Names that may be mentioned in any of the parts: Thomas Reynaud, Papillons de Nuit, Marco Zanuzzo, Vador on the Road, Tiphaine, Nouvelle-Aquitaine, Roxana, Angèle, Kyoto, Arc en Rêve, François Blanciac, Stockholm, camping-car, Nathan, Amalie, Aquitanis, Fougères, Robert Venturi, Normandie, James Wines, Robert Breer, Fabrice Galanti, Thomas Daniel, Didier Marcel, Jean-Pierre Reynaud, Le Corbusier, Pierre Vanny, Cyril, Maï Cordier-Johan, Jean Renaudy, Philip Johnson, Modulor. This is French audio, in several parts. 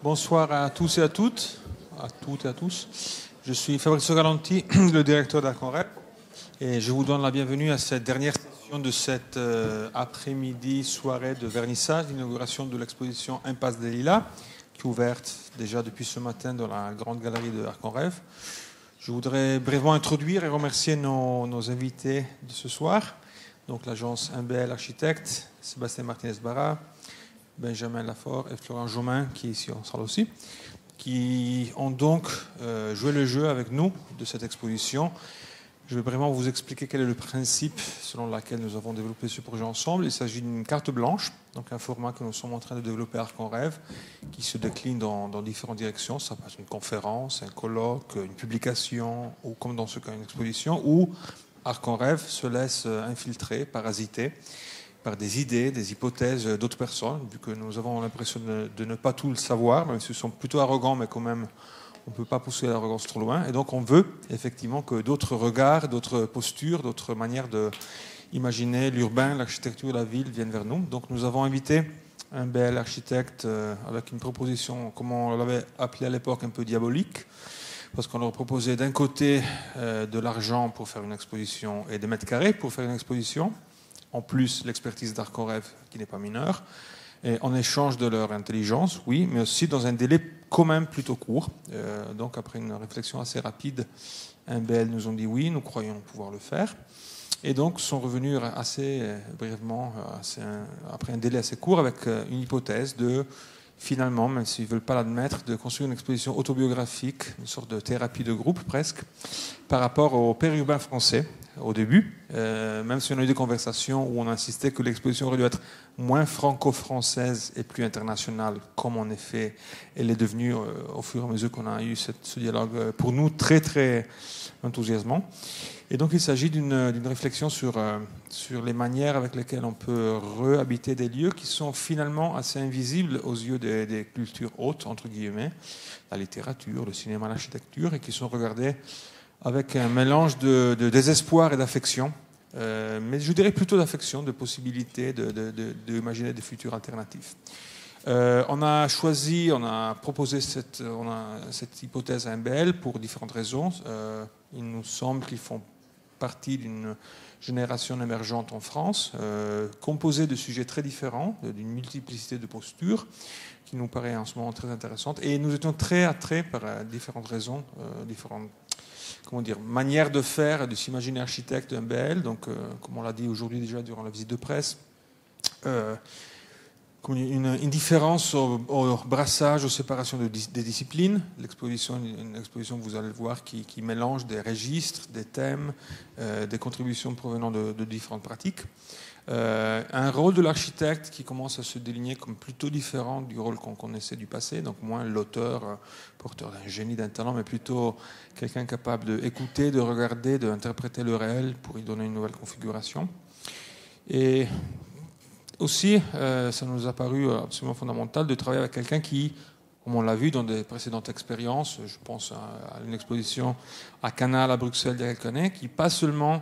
Bonsoir à tous et à toutes, Je suis Fabrice Galanti, le directeur d'Arc en Rêve, et je vous donne la bienvenue à cette dernière session de cette après-midi soirée de vernissage, l'inauguration de l'exposition Impasse des Lilas, qui est ouverte déjà depuis ce matin dans la grande galerie de Arc en Rêve. Je voudrais brièvement introduire et remercier nos invités de ce soir, donc l'agence MBL Architectes, Sébastien Martinez-Barra, Benjamin Lafort et Florent Jomain, qui ici en salle aussi, qui ont donc joué le jeu avec nous de cette exposition. Je vais vraiment vous expliquer quel est le principe selon lequel nous avons développé ce projet ensemble. Il s'agit d'une carte blanche, donc un format que nous sommes en train de développer à Arc en Rêve, qui se décline dans différentes directions. Ça peut être une conférence, un colloque, une publication, ou comme dans ce cas une exposition, où Arc en Rêve se laisse infiltrer, parasiter, par des idées, des hypothèses d'autres personnes, vu que nous avons l'impression de ne pas tout le savoir, même s'ils sont plutôt arrogants, mais quand même, on ne peut pas pousser l'arrogance trop loin. Et donc, on veut effectivement que d'autres regards, d'autres postures, d'autres manières d'imaginer l'urbain, l'architecture, la ville viennent vers nous. Donc, nous avons invité un bel architecte avec une proposition, comme on l'avait appelé à l'époque, un peu diabolique, parce qu'on leur proposait d'un côté de l'argent pour faire une exposition et des mètres carrés pour faire une exposition, en plus l'expertise d'Arc en Rêve qui n'est pas mineure, et en échange de leur intelligence, oui, mais aussi dans un délai quand même plutôt court. Donc après une réflexion assez rapide, MBL nous ont dit oui, nous croyons pouvoir le faire, et donc sont revenus assez brièvement, après un délai assez court, avec une hypothèse de, finalement, même s'ils ne veulent pas l'admettre, de construire une exposition autobiographique, une sorte de thérapie de groupe presque, par rapport au périurbain français au début, même si on a eu des conversations où on insistait que l'exposition aurait dû être moins franco-française et plus internationale, comme en effet elle est devenue au fur et à mesure qu'on a eu ce dialogue, pour nous très très enthousiasmant. Et donc il s'agit d'une réflexion sur les manières avec lesquelles on peut réhabiter des lieux qui sont finalement assez invisibles aux yeux des cultures hautes, entre guillemets, la littérature, le cinéma, l'architecture, et qui sont regardés avec un mélange de désespoir et d'affection, mais je dirais plutôt d'affection, de possibilités d'imaginer des futurs alternatifs. On a proposé cette hypothèse à MBL pour différentes raisons. Il nous semble qu'ils font partie d'une génération émergente en France, composée de sujets très différents, d'une multiplicité de postures, qui nous paraît en ce moment très intéressante. Et nous étions très attirés par différentes raisons, différentes, comment dire, manière de faire, de s'imaginer architecte de MBL, donc comme on l'a dit aujourd'hui déjà durant la visite de presse, une différence au brassage, aux séparations des disciplines. L'exposition, une exposition, vous allez le voir, qui mélange des registres, des thèmes, des contributions provenant de différentes pratiques. Un rôle de l'architecte qui commence à se déligner comme plutôt différent du rôle qu'on connaissait du passé, donc moins l'auteur, porteur d'un génie, d'un talent, mais plutôt quelqu'un capable d'écouter, de regarder, d'interpréter le réel pour y donner une nouvelle configuration. Et aussi, ça nous a paru absolument fondamental de travailler avec quelqu'un qui, comme on l'a vu dans des précédentes expériences, je pense à une exposition à Canal à Bruxelles il y a quelques années, qui pas seulement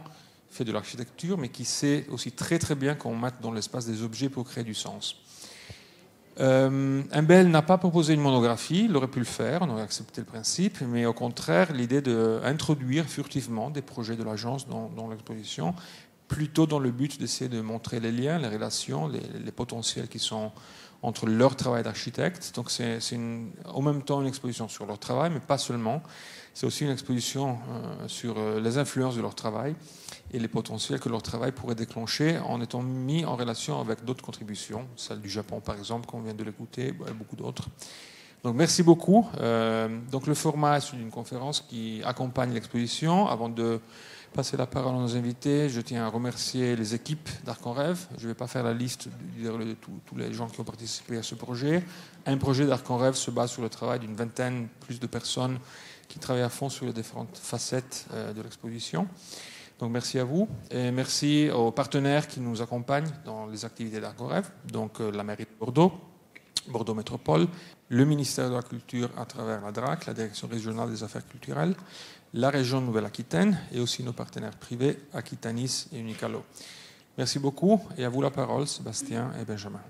fait de l'architecture, mais qui sait aussi très très bien qu'on mette dans l'espace des objets pour créer du sens. MBL n'a pas proposé une monographie, il aurait pu le faire, on aurait accepté le principe, mais au contraire, l'idée d'introduire furtivement des projets de l'agence dans l'exposition, plutôt dans le but d'essayer de montrer les liens, les relations, les potentiels qui sont entre leur travail d'architecte. Donc c'est en même temps une exposition sur leur travail, mais pas seulement. C'est aussi une exposition sur les influences de leur travail et les potentiels que leur travail pourrait déclencher en étant mis en relation avec d'autres contributions, celle du Japon par exemple, qu'on vient de l'écouter, et beaucoup d'autres. Donc merci beaucoup. Donc le format est celui d'une conférence qui accompagne l'exposition. Avant de passer la parole à nos invités, je tiens à remercier les équipes d'Arc en Rêve. Je ne vais pas faire la liste de tous les gens qui ont participé à ce projet. Un projet d'Arc en Rêve se base sur le travail d'une vingtaine plus de personnes qui travaillent à fond sur les différentes facettes de l'exposition. Donc merci à vous et merci aux partenaires qui nous accompagnent dans les activités d'Arc en Rêve, donc la mairie de Bordeaux, Bordeaux Métropole, le ministère de la Culture à travers la DRAC, la Direction régionale des affaires culturelles, la région Nouvelle-Aquitaine et aussi nos partenaires privés, Aquitanis et Unicalo. Merci beaucoup et à vous la parole, Sébastien et Benjamin.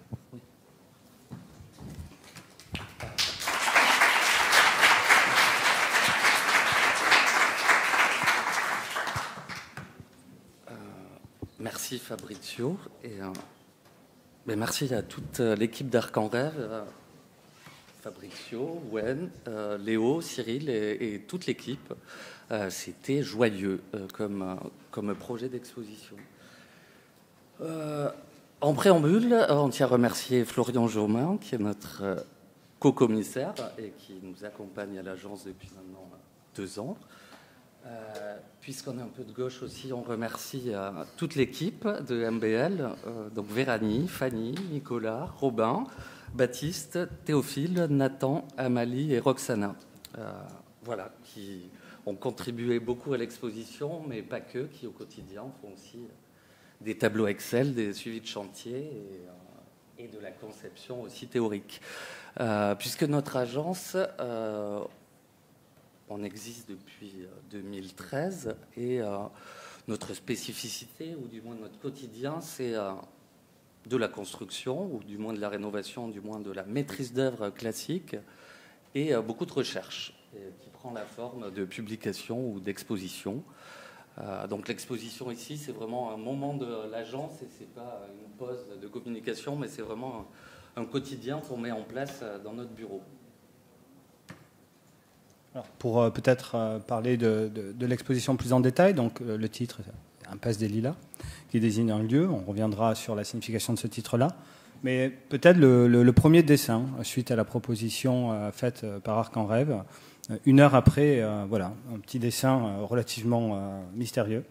Merci Fabrizio et merci à toute l'équipe d'Arc en Rêve, Fabrizio, Wen, Léo, Cyril et toute l'équipe. C'était joyeux comme projet d'exposition. En préambule, on tient à remercier Florian Jaumin qui est notre co-commissaire et qui nous accompagne à l'agence depuis maintenant 2 ans. Puisqu'on est un peu de gauche aussi, on remercie toute l'équipe de MBL, donc Véranie, Fanny, Nicolas, Robin, Baptiste, Théophile, Nathan, Amalie et Roxana. Voilà, qui ont contribué beaucoup à l'exposition, mais pas que, qui au quotidien font aussi des tableaux Excel, des suivis de chantier et de la conception aussi théorique. Puisque notre agence... on existe depuis 2013 et notre spécificité, ou du moins notre quotidien, c'est de la construction, ou du moins de la rénovation, du moins de la maîtrise d'œuvre classique et beaucoup de recherche qui prend la forme de publications ou d'expositions. Donc l'exposition ici, c'est vraiment un moment de l'agence et c'est pas une pause de communication, mais c'est vraiment un quotidien qu'on met en place dans notre bureau. Alors pour peut-être parler de l'exposition plus en détail, donc le titre « Impasse des Lilas » qui désigne un lieu, on reviendra sur la signification de ce titre-là, mais peut-être le premier dessin, suite à la proposition faite par Arc en Rêve, une heure après, voilà, un petit dessin relativement mystérieux.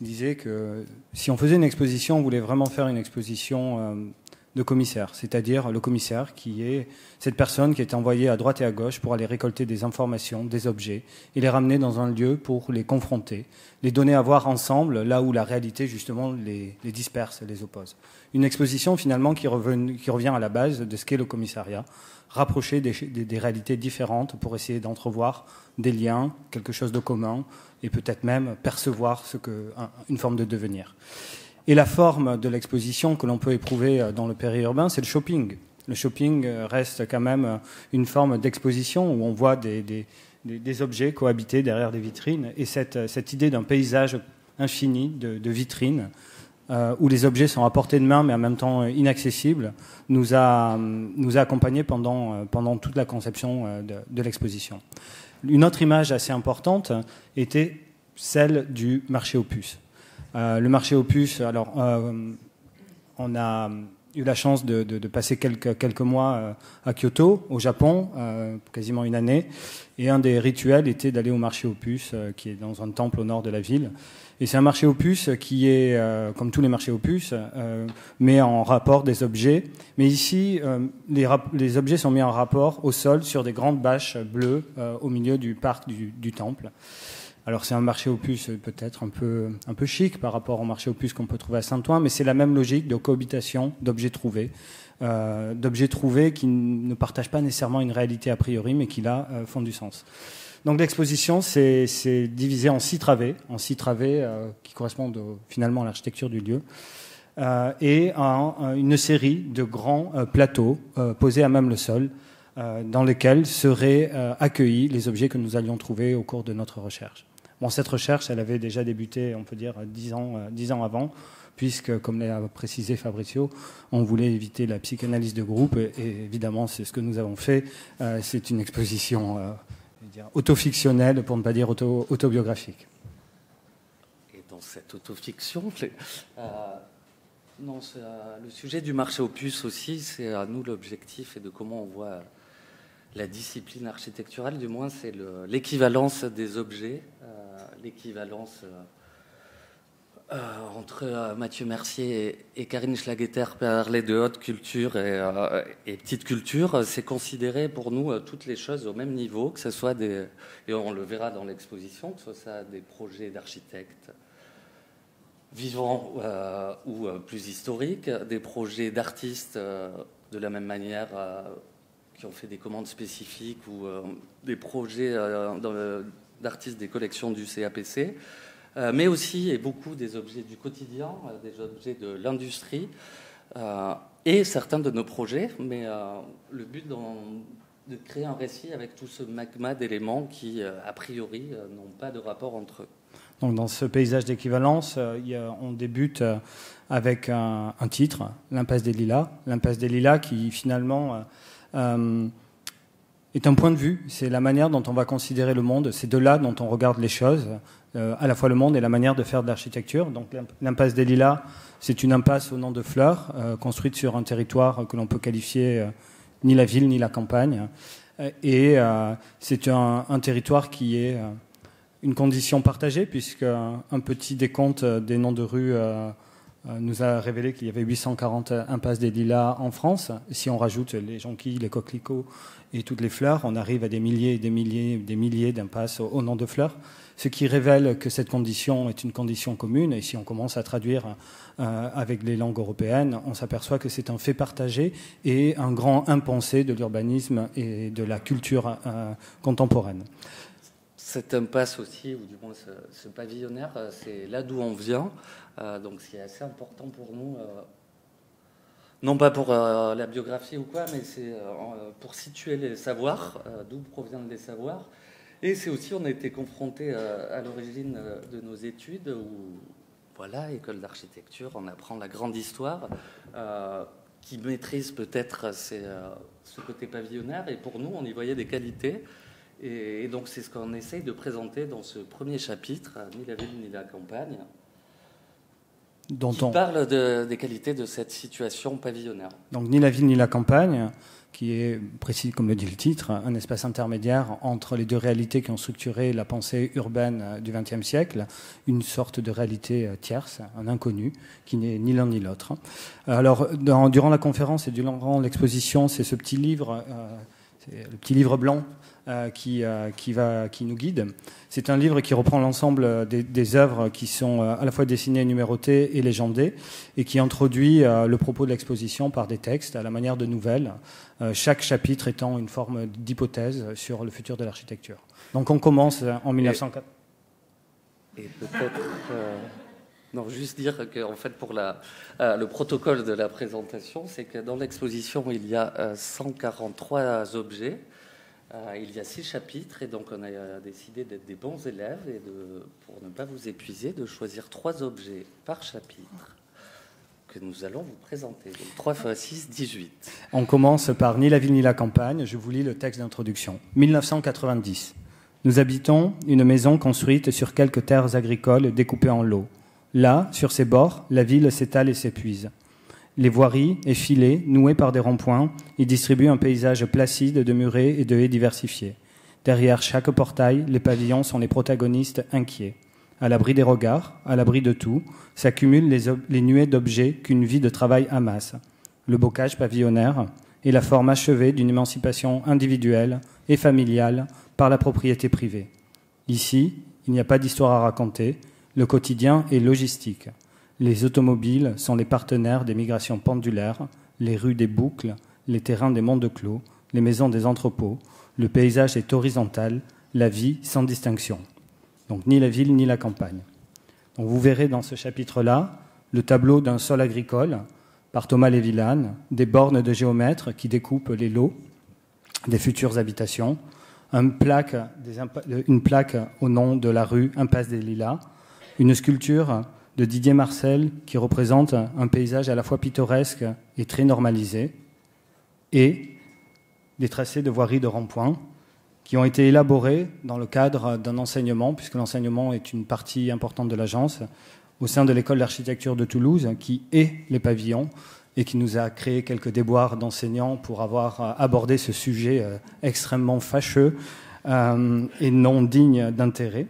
Il disait que si on faisait une exposition, on voulait vraiment faire une exposition de commissaire, c'est-à-dire le commissaire qui est cette personne qui est envoyée à droite et à gauche pour aller récolter des informations, des objets, et les ramener dans un lieu pour les confronter, les donner à voir ensemble, là où la réalité justement les disperse, les oppose. Une exposition finalement qui revient à la base de ce qu'est le commissariat, rapprocher des réalités différentes pour essayer d'entrevoir des liens, quelque chose de commun, et peut-être même percevoir une forme de devenir. Et la forme de l'exposition que l'on peut éprouver dans le périurbain, c'est le shopping. Le shopping reste quand même une forme d'exposition où on voit des objets cohabiter derrière des vitrines. Et cette idée d'un paysage infini de vitrines, où les objets sont à portée de main mais en même temps inaccessibles, nous a accompagnés pendant toute la conception de l'exposition. Une autre image assez importante était celle du marché aux puces. Le marché aux puces, alors on a eu la chance de passer quelques mois à Kyoto, au Japon, quasiment une année, et un des rituels était d'aller au marché aux puces, qui est dans un temple au nord de la ville. Et c'est un marché aux puces qui est, comme tous les marchés aux puces, met en rapport des objets. Mais ici, les objets sont mis en rapport au sol sur des grandes bâches bleues au milieu du parc du temple. Alors c'est un marché aux puces peut-être un peu chic par rapport au marché aux puces qu'on peut trouver à Saint-Ouen, mais c'est la même logique de cohabitation d'objets trouvés qui ne partagent pas nécessairement une réalité a priori, mais qui là font du sens. Donc l'exposition c'est divisé en 6 travées, qui correspondent finalement à l'architecture du lieu, et une série de grands plateaux posés à même le sol, dans lesquels seraient accueillis les objets que nous allions trouver au cours de notre recherche. Bon, cette recherche, elle avait déjà débuté, on peut dire, 10 ans avant, puisque, comme l'a précisé Fabrizio, on voulait éviter la psychanalyse de groupe, et évidemment, c'est ce que nous avons fait. C'est une exposition autofictionnelle, pour ne pas dire autobiographique. Et dans cette autofiction, non, le sujet du marché aux puces aussi, c'est à nous l'objectif et de comment on voit la discipline architecturale, du moins c'est l'équivalence des objets, l'équivalence entre Mathieu Mercier et Karine Schlageter parler de haute culture et petite culture, c'est considérer pour nous toutes les choses au même niveau, que ce soit et on le verra dans l'exposition, que ce soit des projets d'architectes vivants ou plus historiques, des projets d'artistes de la même manière qui ont fait des commandes spécifiques ou des projets d'artistes des collections du CAPC, mais aussi et beaucoup des objets du quotidien, des objets de l'industrie et certains de nos projets, mais le but de créer un récit avec tout ce magma d'éléments qui, a priori, n'ont pas de rapport entre eux. Donc dans ce paysage d'équivalence, on débute avec un titre, l'Impasse des Lilas. L'Impasse des Lilas qui finalement est un point de vue, c'est la manière dont on va considérer le monde, c'est de là dont on regarde les choses, à la fois le monde et la manière de faire de l'architecture. Donc l'Impasse des Lilas, c'est une impasse au nom de fleurs, construite sur un territoire que l'on peut qualifier ni la ville ni la campagne. Et c'est un territoire qui est une condition partagée, puisque un petit décompte des noms de rues nous a révélé qu'il y avait 840 impasses des lilas en France. Si on rajoute les jonquilles, les coquelicots et toutes les fleurs, on arrive à des milliers et des milliers et des milliers d'impasses au nom de fleurs, ce qui révèle que cette condition est une condition commune. Et si on commence à traduire avec les langues européennes, on s'aperçoit que c'est un fait partagé et un grand impensé de l'urbanisme et de la culture contemporaine. Cette impasse aussi, ou du moins ce pavillonnaire, c'est là d'où on vient. Donc c'est assez important pour nous, non pas pour la biographie ou quoi, mais c'est pour situer les savoirs, d'où proviennent les savoirs. Et c'est aussi, on a été confrontés à l'origine de nos études, où, voilà, école d'architecture, on apprend la grande histoire, qui maîtrise peut-être ce côté pavillonnaire, et pour nous, on y voyait des qualités. Et donc c'est ce qu'on essaye de présenter dans ce premier chapitre, « Ni la ville, ni la campagne », qui parle des qualités de cette situation pavillonnaire. Donc « Ni la ville, ni la campagne », qui est, précis comme le dit le titre, un espace intermédiaire entre les deux réalités qui ont structuré la pensée urbaine du XXe siècle, une sorte de réalité tierce, un inconnu, qui n'est ni l'un ni l'autre. Alors, durant la conférence et durant l'exposition, c'est ce petit livre, le petit livre blanc, qui nous guide. C'est un livre qui reprend l'ensemble des œuvres qui sont à la fois dessinées, numérotées et légendées, et qui introduit le propos de l'exposition par des textes à la manière de nouvelles, chaque chapitre étant une forme d'hypothèse sur le futur de l'architecture. Donc on commence en 1904. Et peut-être... Non, juste dire qu'en fait, pour le protocole de la présentation, c'est que dans l'exposition, il y a 143 objets. Il y a 6 chapitres, et donc on a décidé d'être des bons élèves et pour ne pas vous épuiser, de choisir 3 objets par chapitre que nous allons vous présenter. Donc 3 x 6, 18. On commence par « Ni la ville ni la campagne ». Je vous lis le texte d'introduction. 1990. Nous habitons une maison construite sur quelques terres agricoles découpées en lots. Là, sur ses bords, la ville s'étale et s'épuise. Les voiries, effilées, nouées par des ronds-points, y distribuent un paysage placide de murets et de haies diversifiées. Derrière chaque portail, les pavillons sont les protagonistes inquiets. À l'abri des regards, à l'abri de tout, s'accumulent les nuées d'objets qu'une vie de travail amasse. Le bocage pavillonnaire est la forme achevée d'une émancipation individuelle et familiale par la propriété privée. Ici, il n'y a pas d'histoire à raconter, le quotidien est logistique. Les automobiles sont les partenaires des migrations pendulaires, les rues des boucles, les terrains des monts de clos, les maisons des entrepôts. Le paysage est horizontal, la vie sans distinction. Donc ni la ville ni la campagne. Donc, vous verrez dans ce chapitre-là le tableau d'un sol agricole par Thomas Lévy-Lannes, des bornes de géomètres qui découpent les lots des futures habitations, une plaque au nom de la rue Impasse des Lilas, une sculpture de Didier Marcel, qui représente un paysage à la fois pittoresque et très normalisé, et des tracés de voiries de rond-point qui ont été élaborés dans le cadre d'un enseignement, puisque l'enseignement est une partie importante de l'agence, au sein de l'école d'architecture de Toulouse, qui est les pavillons, et qui nous a créé quelques déboires d'enseignants pour avoir abordé ce sujet extrêmement fâcheux et non digne d'intérêt.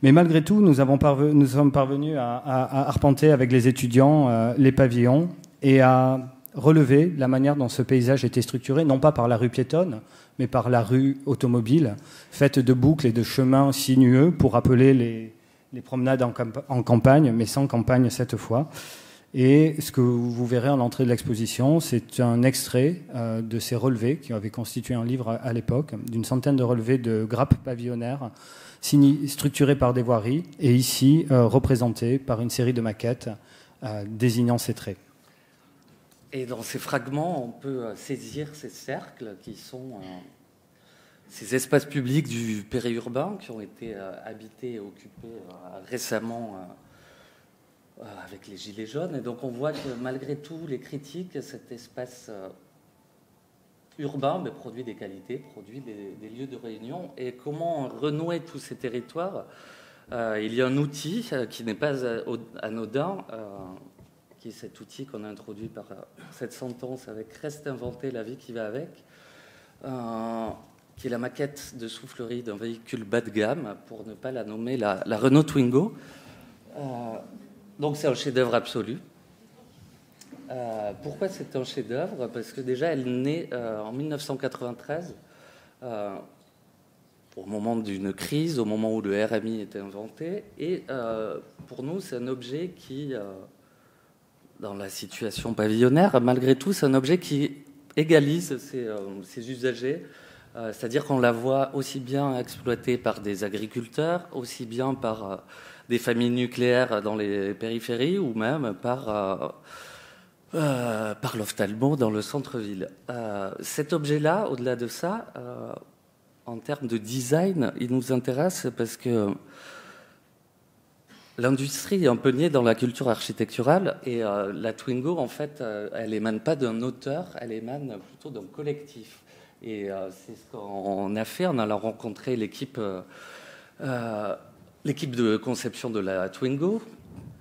Mais malgré tout, nous sommes parvenus à arpenter avec les étudiants les pavillons et à relever la manière dont ce paysage était structuré, non pas par la rue piétonne, mais par la rue automobile, faite de boucles et de chemins sinueux pour rappeler les promenades en campagne, mais sans campagne cette fois. Et ce que vous verrez à l'entrée de l'exposition, c'est un extrait de ces relevés, qui avaient constitué un livre à l'époque, d'une centaine de relevés de grappes pavillonnaires, structurés par des voiries, et ici représentés par une série de maquettes désignant ces traits. Et dans ces fragments, on peut saisir ces cercles qui sont Ces espaces publics du périurbain qui ont été habités et occupés récemment avec les gilets jaunes. Et donc on voit que malgré tout les critiques, cet espace urbain produit des qualités, produit des lieux de réunion. Et comment renouer tous ces territoires? Il y a un outil qui n'est pas anodin, qui est cet outil qu'on a introduit par cette sentence avec « Reste inventé, la vie qui va avec ». Qui est la maquette de soufflerie d'un véhicule bas de gamme, pour ne pas la nommer la Renault Twingo. Donc c'est un chef-d'œuvre absolu. Pourquoi c'est un chef-d'œuvre? Parce que déjà elle naît en 1993, au moment d'une crise, au moment où le RMI était inventé. Et pour nous, c'est un objet qui, dans la situation pavillonnaire, malgré tout, c'est un objet qui égalise ses usagers. C'est-à-dire qu'on la voit aussi bien exploitée par des agriculteurs, aussi bien par des familles nucléaires dans les périphéries ou même par l'ophtalmo dans le centre-ville. Cet objet-là, au-delà de ça, en termes de design, il nous intéresse parce que l'industrie est un peu née dans la culture architecturale et la Twingo, en fait, elle émane pas d'un auteur, elle émane plutôt d'un collectif. Et c'est ce qu'on a fait en allant rencontrer l'équipe de conception de la Twingo.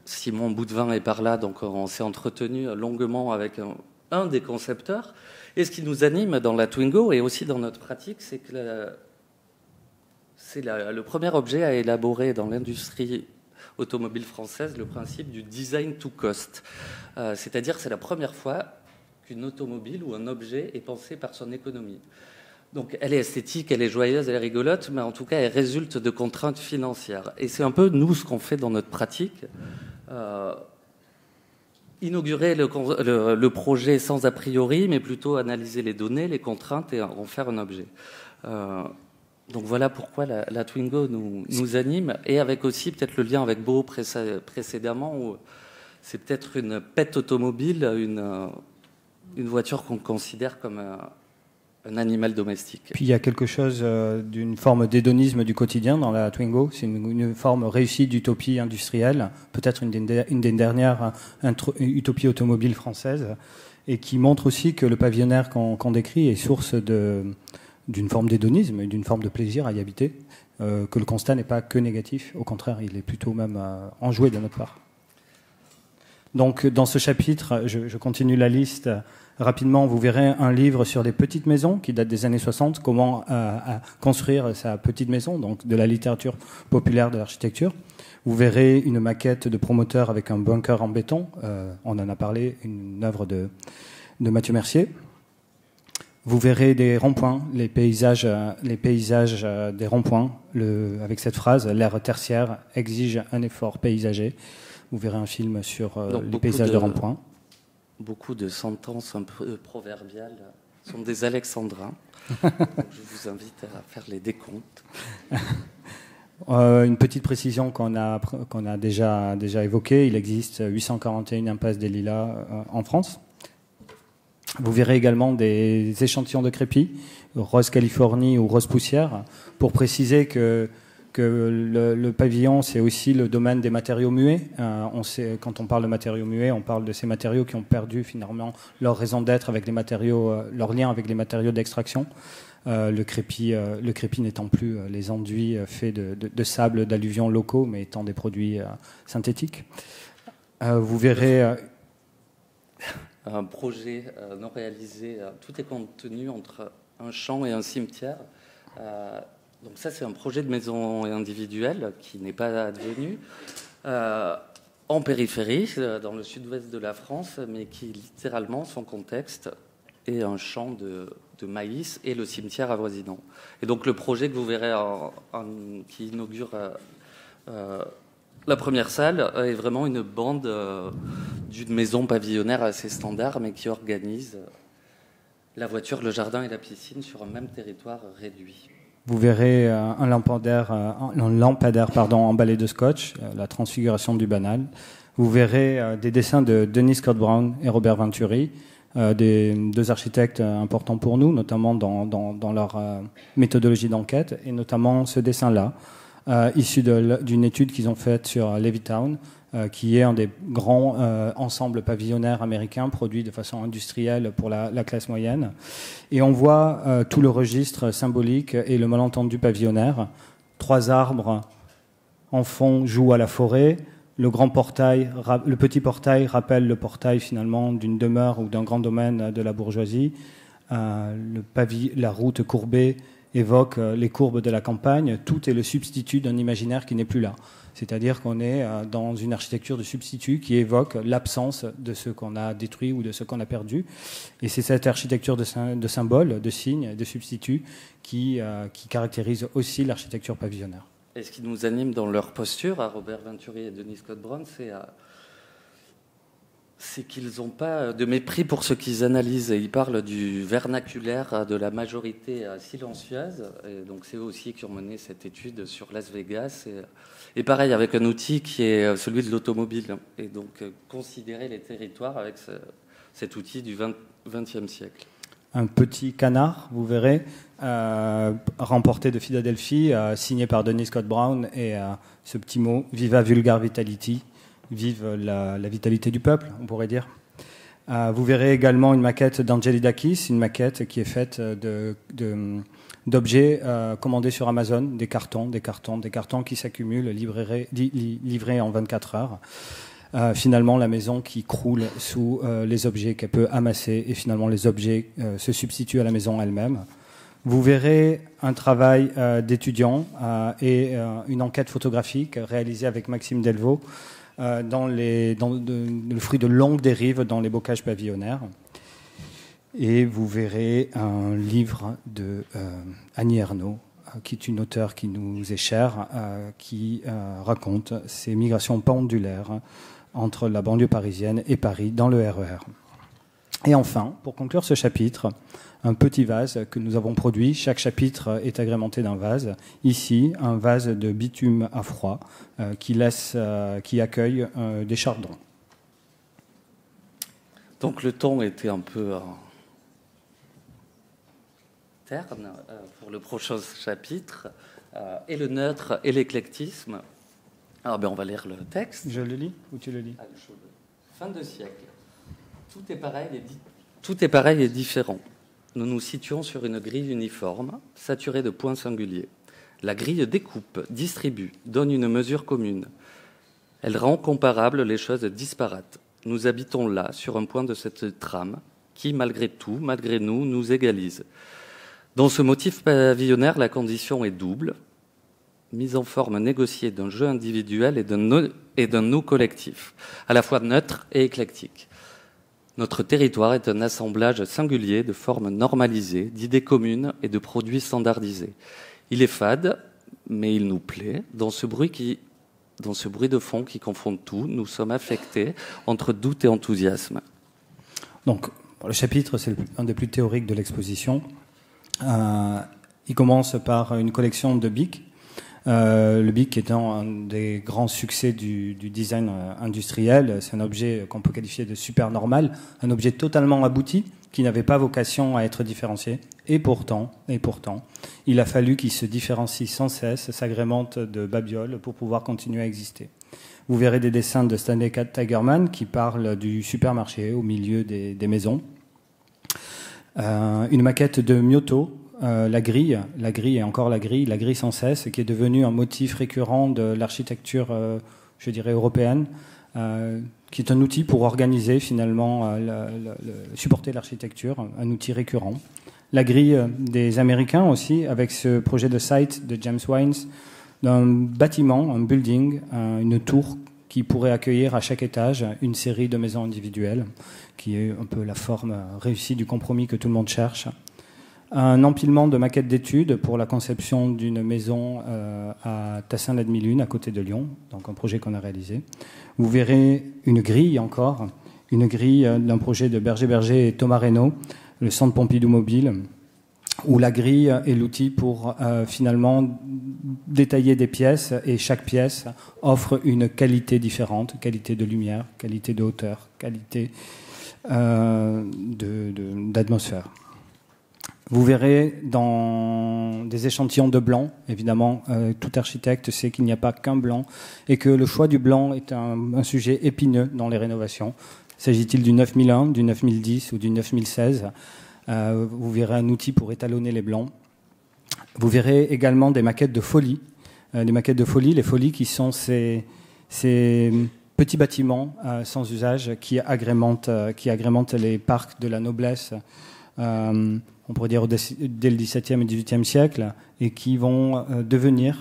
Simon Boudvin est par là, donc on s'est entretenu longuement avec un des concepteurs. Et ce qui nous anime dans la Twingo et aussi dans notre pratique, c'est que c'est le premier objet à élaborer dans l'industrie automobile française le principe du design to cost. C'est-à-dire c'est la première fois qu'une automobile ou un objet est pensé par son économie. Donc elle est esthétique, elle est joyeuse, elle est rigolote, mais en tout cas elle résulte de contraintes financières. Et c'est un peu nous ce qu'on fait dans notre pratique. Inaugurer le projet sans a priori, mais plutôt analyser les données, les contraintes et en faire un objet. Donc voilà pourquoi la Twingo nous anime, et avec aussi peut-être le lien avec Beau précédemment, où c'est peut-être une pète automobile, une voiture qu'on considère comme un animal domestique. Puis il y a quelque chose d'une forme d'hédonisme du quotidien dans la Twingo. C'est une forme réussie d'utopie industrielle, peut-être une des dernières utopies automobiles françaises, et qui montre aussi que le pavillonnaire qu'on décrit est source d'une forme d'hédonisme, d'une forme de plaisir à y habiter, que le constat n'est pas que négatif, au contraire, il est plutôt même enjoué de notre part. Donc, dans ce chapitre, je continue la liste rapidement. Vous verrez un livre sur les petites maisons qui date des années 60, comment construire sa petite maison, donc de la littérature populaire de l'architecture. Vous verrez une maquette de promoteur avec un bunker en béton. On en a parlé, une œuvre de Mathieu Mercier. Vous verrez des ronds-points, les paysages des ronds-points, avec cette phrase « L'ère tertiaire exige un effort paysager ». Vous verrez un film sur les paysages de rond-point. Beaucoup de sentences un peu proverbiales sont des alexandrins. Donc je vous invite à faire les décomptes. Une petite précision qu'on a déjà évoquée. Il existe 841 impasses des Lilas en France. Vous verrez également des échantillons de crépi, rose Californie ou rose poussière, pour préciser que le pavillon, c'est aussi le domaine des matériaux muets. On sait, quand on parle de matériaux muets, on parle de ces matériaux qui ont perdu finalement leur raison d'être avec les matériaux, leur lien avec les matériaux d'extraction. Le crépi n'étant plus les enduits faits de sable, d'alluvions locaux, mais étant des produits synthétiques. Vous verrez un projet non réalisé. Tout est contenu entre un champ et un cimetière. Donc ça, c'est un projet de maison individuelle qui n'est pas advenu en périphérie, dans le sud-ouest de la France, mais qui, littéralement, son contexte est un champ de maïs et le cimetière avoisinant. Et donc le projet que vous verrez qui inaugure la première salle est vraiment une bande d'une maison pavillonnaire assez standard, mais qui organise la voiture, le jardin et la piscine sur un même territoire réduit. Vous verrez un lampadaire, emballé de scotch, la transfiguration du banal. Vous verrez des dessins de Denise Scott Brown et Robert Venturi, deux architectes importants pour nous, notamment dans leur méthodologie d'enquête, et notamment ce dessin-là, issu d'une étude qu'ils ont faite sur Levittown, qui est un des grands ensembles pavillonnaires américains produits de façon industrielle pour la classe moyenne. Et on voit tout le registre symbolique et le malentendu pavillonnaire. Trois arbres en fond jouent à la forêt. Le petit portail rappelle le portail finalement d'une demeure ou d'un grand domaine de la bourgeoisie. La route courbée évoque les courbes de la campagne. Tout est le substitut d'un imaginaire qui n'est plus là. C'est-à-dire qu'on est dans une architecture de substitut qui évoque l'absence de ce qu'on a détruit ou de ce qu'on a perdu. Et c'est cette architecture de symboles, de signes, de substituts qui caractérise aussi l'architecture pavillonnaire. Et ce qui nous anime dans leur posture, à Robert Venturi et Denise Scott Brown, c'est qu'ils n'ont pas de mépris pour ce qu'ils analysent. Et ils parlent du vernaculaire de la majorité silencieuse. Et donc c'est eux aussi qui ont mené cette étude sur Las Vegas. Et pareil, avec un outil qui est celui de l'automobile. Et donc considérer les territoires avec cet outil du XXe siècle. Un petit canard, vous verrez, remporté de Philadelphie, signé par Denise Scott Brown, et ce petit mot, « Viva vulgar vitality », vive la vitalité du peuple, on pourrait dire. Vous verrez également une maquette d'Angelidakis, une maquette qui est faite d'objets commandés sur Amazon, des cartons qui s'accumulent, livrés en 24 heures. Finalement, la maison qui croule sous les objets qu'elle peut amasser, et finalement les objets se substituent à la maison elle-même. Vous verrez un travail d'étudiant et une enquête photographique réalisée avec Maxime Delvaux le fruit de longues dérives dans les bocages pavillonnaires. Et vous verrez un livre de Annie Ernaux, qui est une auteure qui nous est chère, qui raconte ses migrations pendulaires entre la banlieue parisienne et Paris dans le RER. Et enfin, pour conclure ce chapitre, un petit vase que nous avons produit. Chaque chapitre est agrémenté d'un vase. Ici, un vase de bitume à froid qui accueille des chardons. Donc le ton était un peu terne pour le prochain chapitre, et le neutre et l'éclectisme. Alors on va lire le texte. Je le lis ou tu le lis? Fin de siècle. Tout est pareil et différent. Nous nous situons sur une grille uniforme, saturée de points singuliers. La grille découpe, distribue, donne une mesure commune. Elle rend comparables les choses disparates. Nous habitons là, sur un point de cette trame, qui, malgré tout, malgré nous, nous égalise. Dans ce motif pavillonnaire, la condition est double, mise en forme négociée d'un jeu individuel et d'un nous collectif, à la fois neutre et éclectique. Notre territoire est un assemblage singulier de formes normalisées, d'idées communes et de produits standardisés. Il est fade, mais il nous plaît. Dans ce bruit de fond qui confond tout, nous sommes affectés entre doute et enthousiasme. Donc, le chapitre, c'est un des plus théoriques de l'exposition. Il commence par une collection de bics. Le bic étant un des grands succès du design industriel. C'est un objet qu'on peut qualifier de super normal, un objet totalement abouti qui n'avait pas vocation à être différencié. Et pourtant, il a fallu qu'il se différencie sans cesse, s'agrémente de babioles pour pouvoir continuer à exister. Vous verrez des dessins de Stanley Tigerman qui parlent du supermarché au milieu des maisons. Une maquette de Myoto, la grille et encore la grille sans cesse, qui est devenue un motif récurrent de l'architecture, je dirais, européenne, qui est un outil pour organiser finalement, supporter l'architecture, un outil récurrent. La grille des Américains aussi, avec ce projet de site de James Wines, d'un bâtiment, un building, une tour qui pourrait accueillir à chaque étage une série de maisons individuelles, qui est un peu la forme réussie du compromis que tout le monde cherche. Un empilement de maquettes d'études pour la conception d'une maison à Tassin-la-Demi-Lune, à côté de Lyon, donc un projet qu'on a réalisé. Vous verrez une grille encore, une grille d'un projet de Berger et Thomas Reynaud, le centre Pompidou Mobile, où la grille est l'outil pour finalement détailler des pièces, et chaque pièce offre une qualité différente, qualité de lumière, qualité de hauteur, qualité d'atmosphère. Vous verrez dans des échantillons de blanc, évidemment, tout architecte sait qu'il n'y a pas qu'un blanc et que le choix du blanc est un sujet épineux dans les rénovations. S'agit-il du 9001, du 9010 ou du 9016 ? Vous verrez un outil pour étalonner les blancs. Vous verrez également des maquettes de folie. Les folies qui sont ces petits bâtiments sans usage qui agrémentent les parcs de la noblesse, on pourrait dire dès le XVIIe et XVIIIe siècle, et qui vont devenir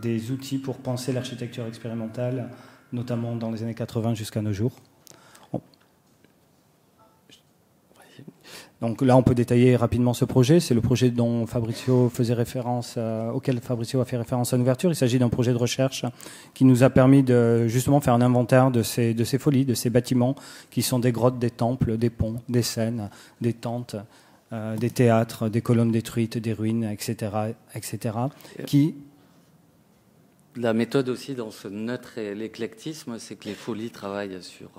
des outils pour penser l'architecture expérimentale, notamment dans les années 80 jusqu'à nos jours. Donc là, on peut détailler rapidement ce projet. C'est le projet dont Fabricio faisait référence, auquel Fabricio a fait référence à l'ouverture. Il s'agit d'un projet de recherche qui nous a permis de justement faire un inventaire de ces folies, de ces bâtiments qui sont des grottes, des temples, des ponts, des scènes, des tentes, des théâtres, des colonnes détruites, des ruines, etc., etc. Qui... La méthode aussi dans ce neutre et l'éclectisme, c'est que les folies travaillent sur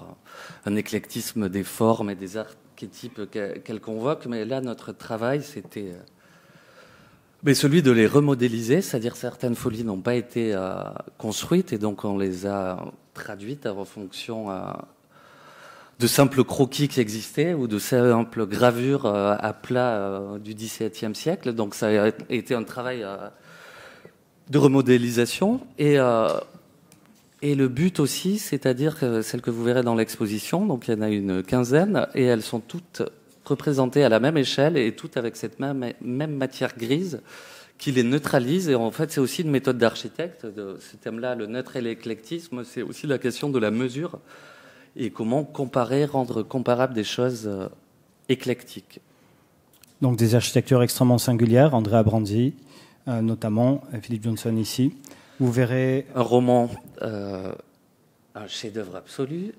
un éclectisme des formes et des archétypes qu'elles convoquent, mais là notre travail c'était celui de les remodéliser, c'est-à-dire certaines folies n'ont pas été construites et donc on les a traduites en fonction de simples croquis qui existaient ou de simples gravures à plat du XVIIe siècle, donc ça a été un travail... de remodélisation et le but aussi, c'est-à-dire que celles que vous verrez dans l'exposition, donc il y en a une quinzaine et elles sont toutes représentées à la même échelle et toutes avec cette même matière grise qui les neutralise. Et en fait, c'est aussi une méthode d'architecte. Ce thème-là, le neutre et l'éclectisme, c'est aussi la question de la mesure et comment comparer, rendre comparables des choses éclectiques. Donc des architectures extrêmement singulières, André Abrandi, notamment Philip Johnson ici. Vous verrez... Un roman, un chef-d'œuvre absolu.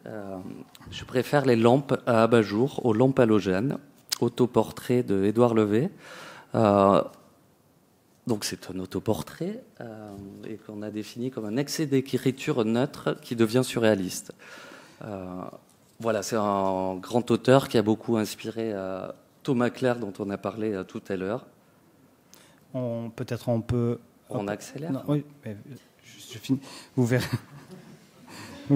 Je préfère les lampes à abat-jour aux lampes halogènes. Autoportrait de Édouard Levet. Donc c'est un autoportrait et qu'on a défini comme un excès d'écriture neutre qui devient surréaliste. Voilà, c'est un grand auteur qui a beaucoup inspiré Thomas Claire, dont on a parlé tout à l'heure. Peut-être on peut... On accélère. Non, oui, mais je finis. Vous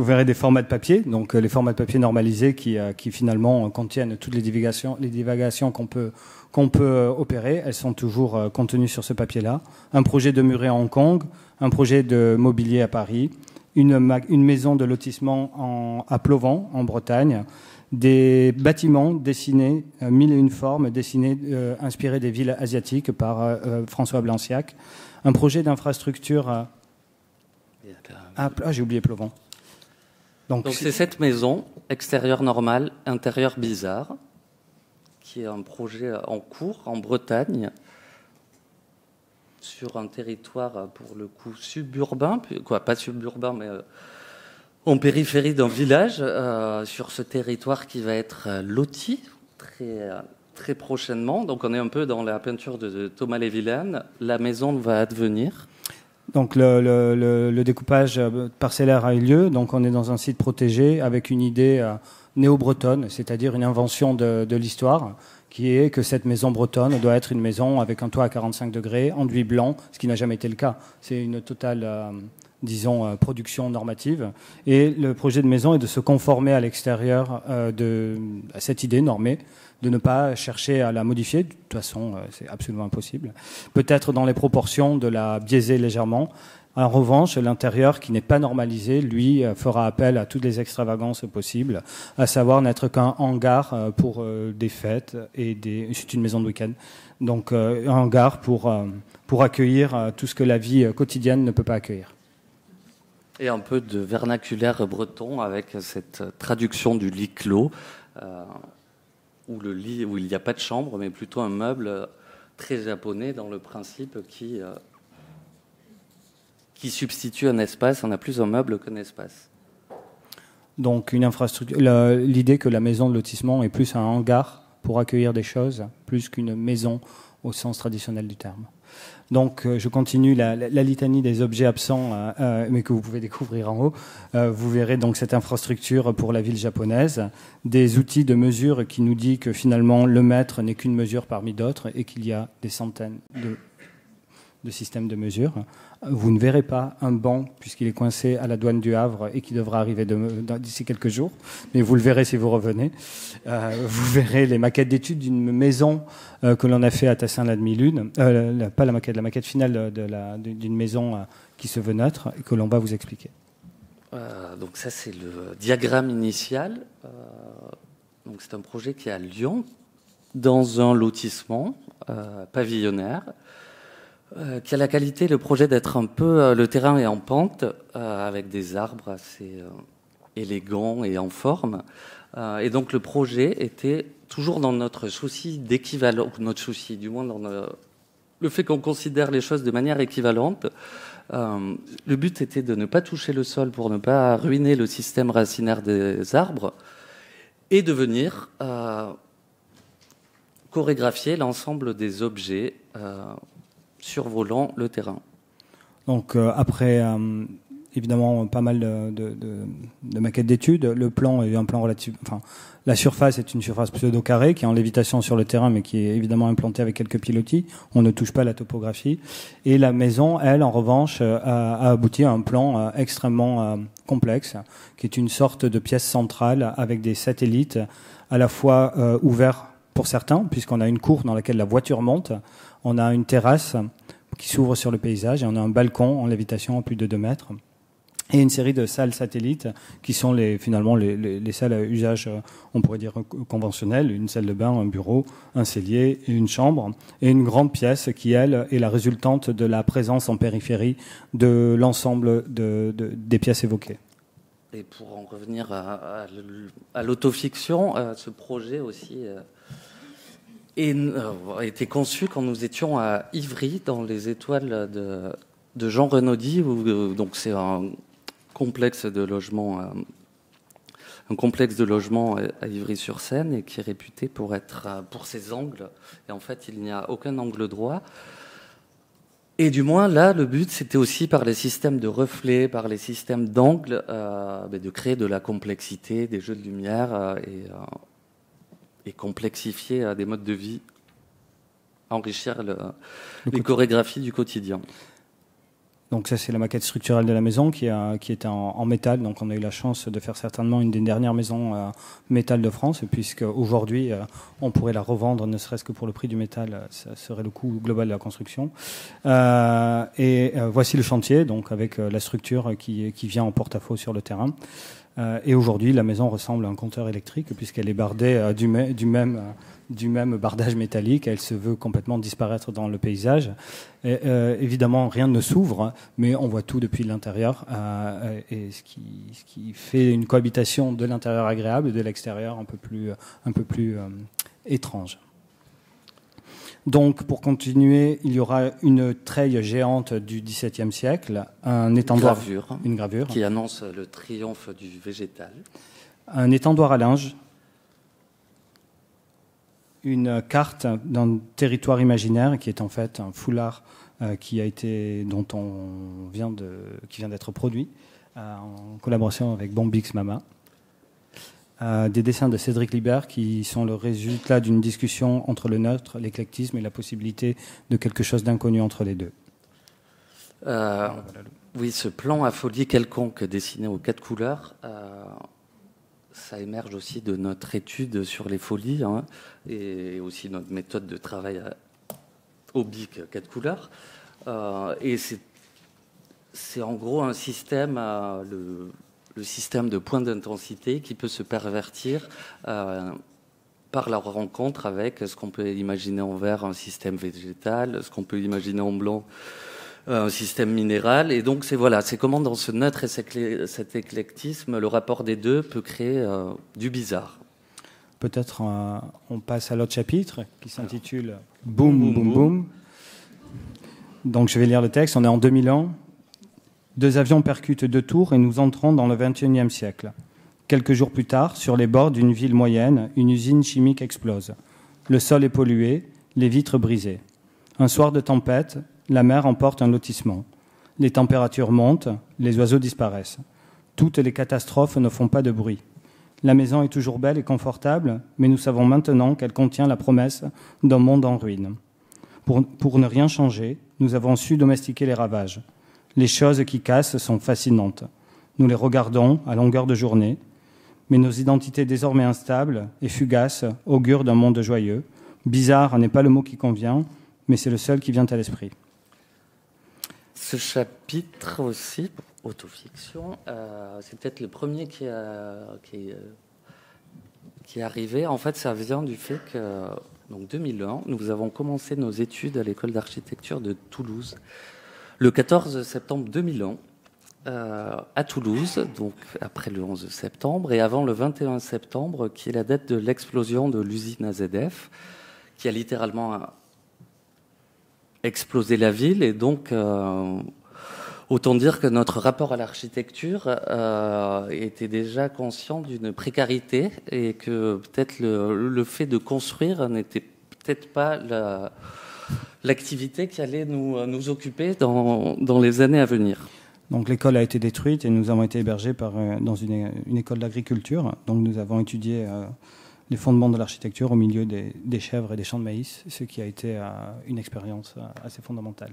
verrez des formats de papier, donc les formats de papier normalisés qui finalement contiennent toutes les divagations qu'on peut opérer. Elles sont toujours contenues sur ce papier-là. Un projet de muret à Hong Kong, un projet de mobilier à Paris, une maison de lotissement à Plovan, en Bretagne, des bâtiments dessinés, mille et une formes, dessinés, inspirés des villes asiatiques par François Blanciac. Un projet d'infrastructure... j'ai oublié Plovan. Donc c'est cette maison, extérieure normale, intérieur bizarre, qui est un projet en cours en Bretagne, sur un territoire, pour le coup, suburbain, pas suburbain, mais... en périphérie d'un village, sur ce territoire qui va être loti très prochainement. Donc on est un peu dans la peinture de Thomas Lévy-Lannes. La maison va advenir. Donc le découpage parcellaire a eu lieu. Donc on est dans un site protégé avec une idée néo-bretonne, c'est-à-dire une invention de l'histoire, qui est que cette maison bretonne doit être une maison avec un toit à 45 degrés, enduit blanc, ce qui n'a jamais été le cas. C'est une totale... production normative. Et le projet de maison est de se conformer à l'extérieur à cette idée normée, de ne pas chercher à la modifier. De toute façon, c'est absolument impossible. Peut-être dans les proportions de la biaiser légèrement. En revanche, l'intérieur, qui n'est pas normalisé, lui, fera appel à toutes les extravagances possibles, à savoir n'être qu'un hangar pour des fêtes et c'est une maison de week-end. Donc, un hangar pour accueillir tout ce que la vie quotidienne ne peut pas accueillir. Et un peu de vernaculaire breton avec cette traduction du lit clos, où le lit où il n'y a pas de chambre, mais plutôt un meuble très japonais dans le principe qui substitue un espace. On a plus un meuble qu'un espace. Donc une infrastructure. L'idée que la maison de lotissement est plus un hangar pour accueillir des choses, plus qu'une maison au sens traditionnel du terme. Donc, je continue la litanie des objets absents, mais que vous pouvez découvrir en haut. Vous verrez donc cette infrastructure pour la ville japonaise, des outils de mesure qui nous dit que finalement le mètre n'est qu'une mesure parmi d'autres et qu'il y a des centaines de systèmes de mesure. Vous ne verrez pas un banc puisqu'il est coincé à la douane du Havre et qui devra arriver d'ici quelques jours, mais vous le verrez si vous revenez. Vous verrez les maquettes d'études d'une maison que l'on a fait à Tassin-la-Demi-Lune, pas la maquette, la maquette finale d'une maison qui se veut neutre et que l'on va vous expliquer. Donc ça c'est le diagramme initial. Donc c'est un projet qui est à Lyon, dans un lotissement pavillonnaire, qui a la qualité, le projet d'être un peu... le terrain est en pente, avec des arbres assez élégants et en forme. Et donc le projet était toujours dans notre souci d'équivalent, notre souci, du moins dans le fait qu'on considère les choses de manière équivalente. Le but était de ne pas toucher le sol pour ne pas ruiner le système racinaire des arbres et de venir chorégraphier l'ensemble des objets survolant le terrain. Donc après évidemment pas mal de maquettes d'études, le plan est un plan relatif. Enfin, la surface est une surface pseudo carrée qui est en lévitation sur le terrain, mais qui est évidemment implantée avec quelques pilotis. On ne touche pas à la topographie. Et la maison, elle, en revanche, a abouti à un plan extrêmement complexe, qui est une sorte de pièce centrale avec des satellites à la fois ouverts pour certains, puisqu'on a une cour dans laquelle la voiture monte. On a une terrasse qui s'ouvre sur le paysage et on a un balcon en lévitation à plus de 2 mètres et une série de salles satellites qui sont finalement les salles à usage, on pourrait dire, conventionnel, une salle de bain, un bureau, un cellier et une chambre, et une grande pièce qui, elle, est la résultante de la présence en périphérie de l'ensemble des pièces évoquées. Et pour en revenir à l'autofiction, ce projet aussi... a été conçu quand nous étions à Ivry, dans les étoiles de Jean Renaudy, où donc c'est un complexe de logement à Ivry-sur-Seine et qui est réputé pour être pour ses angles. Et en fait, il n'y a aucun angle droit. Et du moins là, le but, c'était aussi par les systèmes de reflets, par les systèmes d'angles, de créer de la complexité, des jeux de lumière et complexifier des modes de vie, enrichir les chorégraphies du quotidien. Donc ça, c'est la maquette structurelle de la maison qui était en métal. Donc on a eu la chance de faire certainement une des dernières maisons métal de France, puisque aujourd'hui on pourrait la revendre, ne serait-ce que pour le prix du métal, ça serait le coût global de la construction. Voici le chantier, donc avec la structure qui vient en porte-à-faux sur le terrain. Et aujourd'hui, la maison ressemble à un compteur électrique puisqu'elle est bardée du même bardage métallique. Elle se veut complètement disparaître dans le paysage. Et, évidemment, rien ne s'ouvre, mais on voit tout depuis l'intérieur, et ce qui fait une cohabitation de l'intérieur agréable et de l'extérieur un peu plus étrange. Donc, pour continuer, il y aura une treille géante du XVIIe siècle, un étendoir, une gravure qui annonce le triomphe du végétal, un étendoir à linge, une carte d'un territoire imaginaire qui est en fait un foulard qui vient d'être produit en collaboration avec Bombix Mama. Des dessins de Cédric Libert qui sont le résultat d'une discussion entre le neutre, l'éclectisme et la possibilité de quelque chose d'inconnu entre les deux. Oui, ce plan à folie quelconque dessiné aux 4 couleurs, ça émerge aussi de notre étude sur les folies, hein, et aussi notre méthode de travail au BIC 4 couleurs. Et c'est en gros un système... Le système de points d'intensité qui peut se pervertir par la rencontre avec ce qu'on peut imaginer en vert, un système végétal, ce qu'on peut imaginer en blanc, un système minéral. Et donc, c'est comment dans ce neutre et cet éclectisme, le rapport des deux peut créer du bizarre. Peut-être on passe à l'autre chapitre qui s'intitule « Boum, boum, boum, boum ». Donc, je vais lire le texte. On est en 2001. Deux avions percutent 2 tours et nous entrons dans le XXIe siècle. Quelques jours plus tard, sur les bords d'une ville moyenne, une usine chimique explose. Le sol est pollué, les vitres brisées. Un soir de tempête, la mer emporte un lotissement. Les températures montent, les oiseaux disparaissent. Toutes les catastrophes ne font pas de bruit. La maison est toujours belle et confortable, mais nous savons maintenant qu'elle contient la promesse d'un monde en ruine. Pour ne rien changer, nous avons su domestiquer les ravages. Les choses qui cassent sont fascinantes. Nous les regardons à longueur de journée, mais nos identités désormais instables et fugaces augurent d'un monde joyeux. Bizarre n'est pas le mot qui convient, mais c'est le seul qui vient à l'esprit. Ce chapitre aussi, autofiction, c'est peut-être le premier qui est arrivé. En fait, ça vient du fait que, donc 2001, nous avons commencé nos études à l'école d'architecture de Toulouse, le 14 septembre 2001, à Toulouse, donc après le 11 septembre, et avant le 21 septembre, qui est la date de l'explosion de l'usine AZF, qui a littéralement explosé la ville, et donc... Autant dire que notre rapport à l'architecture était déjà conscient d'une précarité et que peut-être le fait de construire n'était peut-être pas l'activité qui allait nous occuper dans les années à venir. Donc l'école a été détruite et nous avons été hébergés dans une école d'agriculture. Donc nous avons étudié les fondements de l'architecture au milieu des chèvres et des champs de maïs, ce qui a été une expérience assez fondamentale.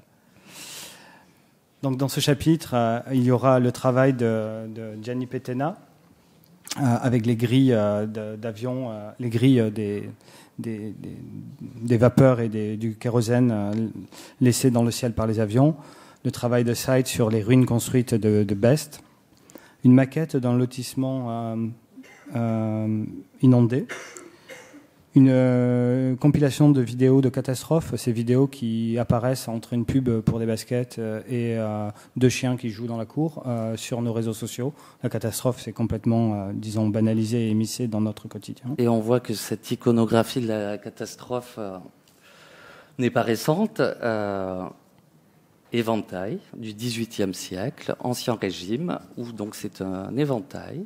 Donc dans ce chapitre, il y aura le travail de Gianni Petena avec les grilles d'avion, les grilles des vapeurs et du kérosène laissées dans le ciel par les avions, le travail de Saïd sur les ruines construites de Best, une maquette d'un lotissement inondé, une compilation de vidéos de catastrophes, ces vidéos qui apparaissent entre une pub pour des baskets et deux chiens qui jouent dans la cour sur nos réseaux sociaux. La catastrophe, c'est complètement, disons, banalisée et émissée dans notre quotidien. Et on voit que cette iconographie de la catastrophe n'est pas récente. Éventail du XVIIIe siècle, Ancien Régime, où donc c'est un éventail,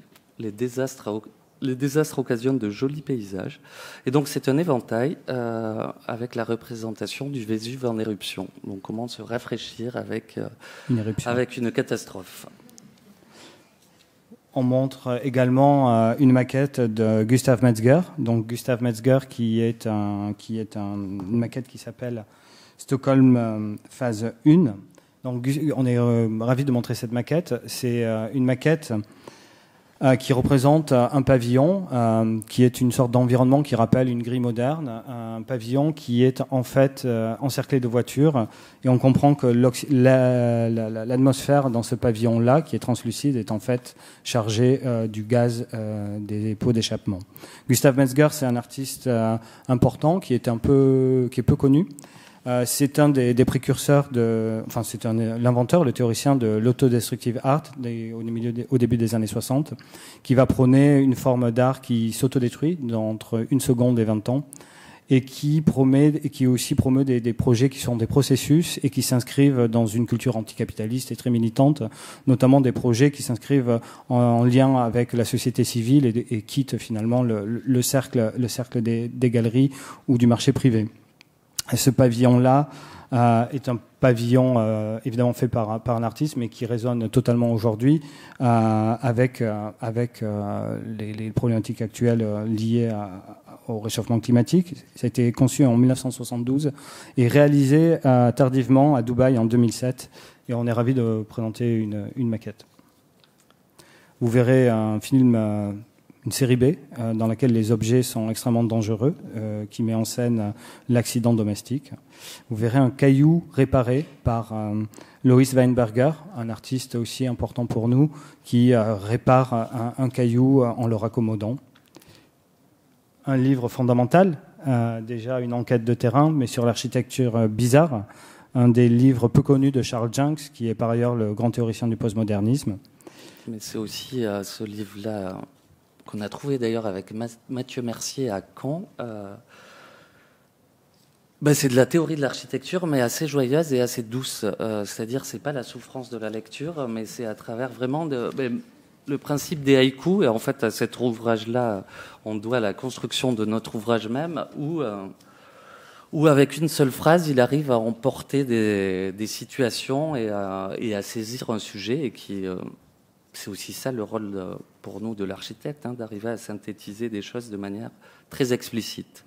les désastres occasionnent de jolis paysages. Et donc, c'est un éventail avec la représentation du Vésuve en éruption. Donc, comment se rafraîchir avec une catastrophe. On montre également une maquette de Gustav Metzger. Donc, Gustav Metzger, qui est une maquette qui s'appelle Stockholm phase 1. Donc, on est ravis de montrer cette maquette. C'est une maquette... qui représente un pavillon, qui est une sorte d'environnement qui rappelle une grille moderne, un pavillon qui est en fait encerclé de voitures, et on comprend que l'atmosphère dans ce pavillon-là, qui est translucide, est en fait chargée du gaz des pots d'échappement. Gustav Metzger, c'est un artiste important qui est peu connu. C'est un des précurseurs l'inventeur, le théoricien de l'autodestructive art au début des années 60, qui va prôner une forme d'art qui s'autodétruit entre une seconde et 20 ans, et qui aussi promeut des projets qui sont des processus et qui s'inscrivent dans une culture anticapitaliste et très militante, notamment des projets qui s'inscrivent en lien avec la société civile et quittent finalement le cercle des galeries ou du marché privé. Ce pavillon-là est un pavillon évidemment fait par un artiste, mais qui résonne totalement aujourd'hui avec les problématiques actuelles liées au réchauffement climatique. Ça a été conçu en 1972 et réalisé tardivement à Dubaï en 2007. Et on est ravis de présenter une maquette. Vous verrez un film... une série B, dans laquelle les objets sont extrêmement dangereux, qui met en scène l'accident domestique. Vous verrez un caillou réparé par Lois Weinberger, un artiste aussi important pour nous, qui répare un caillou en le raccommodant. Un livre fondamental, déjà une enquête de terrain, mais sur l'architecture bizarre, un des livres peu connus de Charles Jencks, qui est par ailleurs le grand théoricien du postmodernisme. Mais c'est aussi ce livre-là... qu'on a trouvé d'ailleurs avec Mathieu Mercier à Caen. C'est de la théorie de l'architecture, mais assez joyeuse et assez douce. C'est-à-dire, c'est pas la souffrance de la lecture, mais c'est à travers vraiment le principe des haïkus. Et en fait, à cet ouvrage-là, on doit la construction de notre ouvrage même, où où avec une seule phrase, il arrive à emporter des situations et à saisir un sujet, et qui, c'est aussi ça le rôle pour nous de l'architecte, hein, d'arriver à synthétiser des choses de manière très explicite.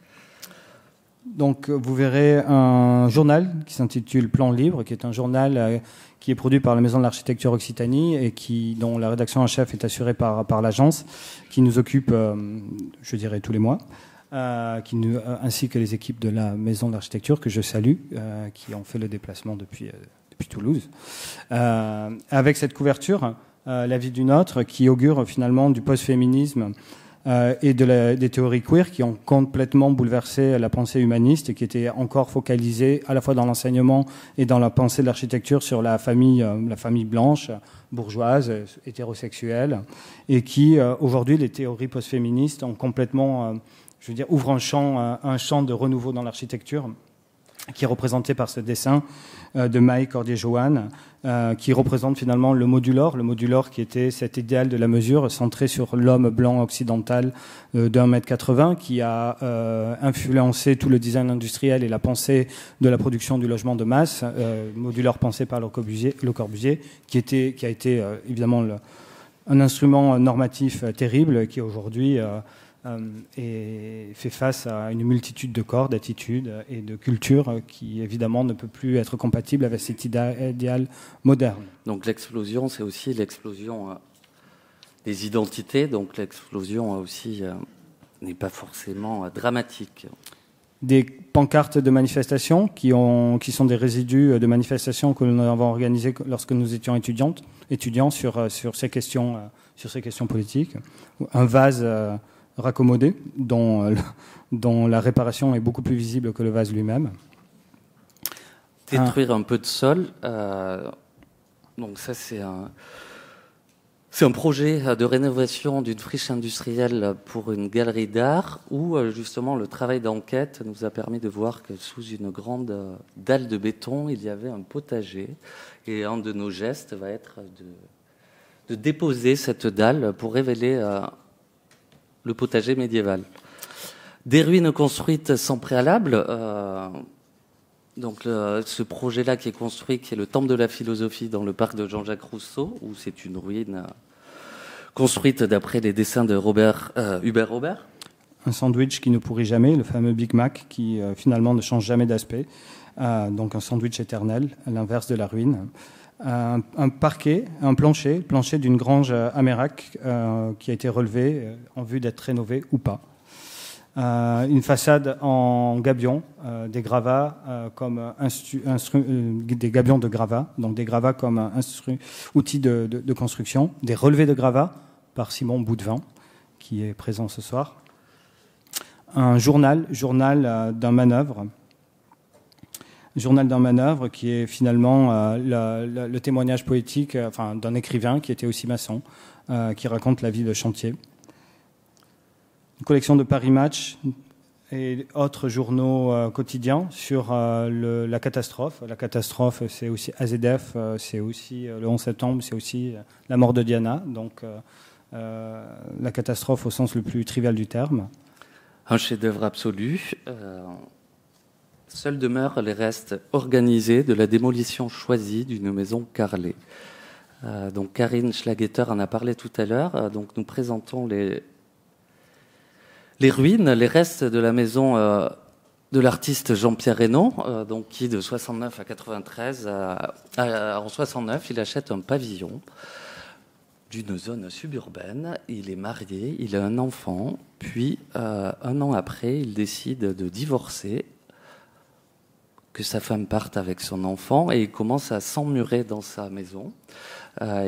Donc vous verrez un journal qui s'intitule Plan Libre, qui est un journal qui est produit par la Maison de l'Architecture Occitanie et dont la rédaction en chef est assurée par l'agence, qui nous occupe, je dirais, tous les mois. Ainsi que les équipes de la Maison de l'Architecture, que je salue, qui ont fait le déplacement depuis Toulouse, avec cette couverture, La vie d'une autre, qui augure finalement du post-féminisme et des théories queer qui ont complètement bouleversé la pensée humaniste et qui était encore focalisée à la fois dans l'enseignement et dans la pensée de l'architecture sur la famille blanche, bourgeoise, hétérosexuelle, et qui aujourd'hui, les théories post-féministes ont complètement... je veux dire, ouvre un champ de renouveau dans l'architecture, qui est représenté par ce dessin de Maï Cordier-Johan, qui représente finalement le modulor qui était cet idéal de la mesure centré sur l'homme blanc occidental d'1m80, qui a influencé tout le design industriel et la pensée de la production du logement de masse, modulor pensé par Le Corbusier, qui a été évidemment un instrument normatif terrible, qui aujourd'hui... et fait face à une multitude de corps, d'attitudes et de cultures qui, évidemment, ne peut plus être compatible avec cet idéal moderne. Donc l'explosion, c'est aussi l'explosion des identités, donc l'explosion aussi n'est pas forcément dramatique. Des pancartes de manifestations qui sont des résidus de manifestations que nous avons organisées lorsque nous étions étudiants sur ces questions politiques. Un vase... raccommodé, dont la réparation est beaucoup plus visible que le vase lui-même. Détruire un peu de sol, donc ça c'est un projet de rénovation d'une friche industrielle pour une galerie d'art, où justement le travail d'enquête nous a permis de voir que sous une grande dalle de béton, il y avait un potager, et un de nos gestes va être de déposer cette dalle pour révéler... le potager médiéval. Des ruines construites sans préalable. Donc ce projet-là qui est construit, qui est le temple de la philosophie dans le parc de Jean-Jacques Rousseau, où c'est une ruine construite d'après les dessins de Hubert Robert. Un sandwich qui ne pourrit jamais, le fameux Big Mac, qui finalement ne change jamais d'aspect. Donc un sandwich éternel, à l'inverse de la ruine. Un plancher d'une grange Amérac qui a été relevé en vue d'être rénové ou pas. Une façade en gabions, des gravats comme des gabions de gravats, donc des gravats comme outil de construction, des relevés de gravats par Simon Boudvin, qui est présent ce soir. Un journal d'un manœuvre. Journal d'un manœuvre qui est finalement le témoignage poétique d'un écrivain qui était aussi maçon, qui raconte la vie de chantier. Une collection de Paris Match et autres journaux quotidiens sur la catastrophe. La catastrophe, c'est aussi AZF, c'est aussi le 11 septembre, c'est aussi la mort de Diana. Donc la catastrophe au sens le plus trivial du terme. Un chef-d'œuvre absolu. Seuls demeurent les restes organisés de la démolition choisie d'une maison carrelée. Donc Karine Schlageter en a parlé tout à l'heure. Donc nous présentons les ruines, les restes de la maison de l'artiste Jean-Pierre Reynaud, donc qui de 69 à 93, en 69, il achète un pavillon d'une zone suburbaine. Il est marié, il a un enfant, puis un an après, il décide de divorcer, que sa femme parte avec son enfant, et il commence à s'emmurer dans sa maison.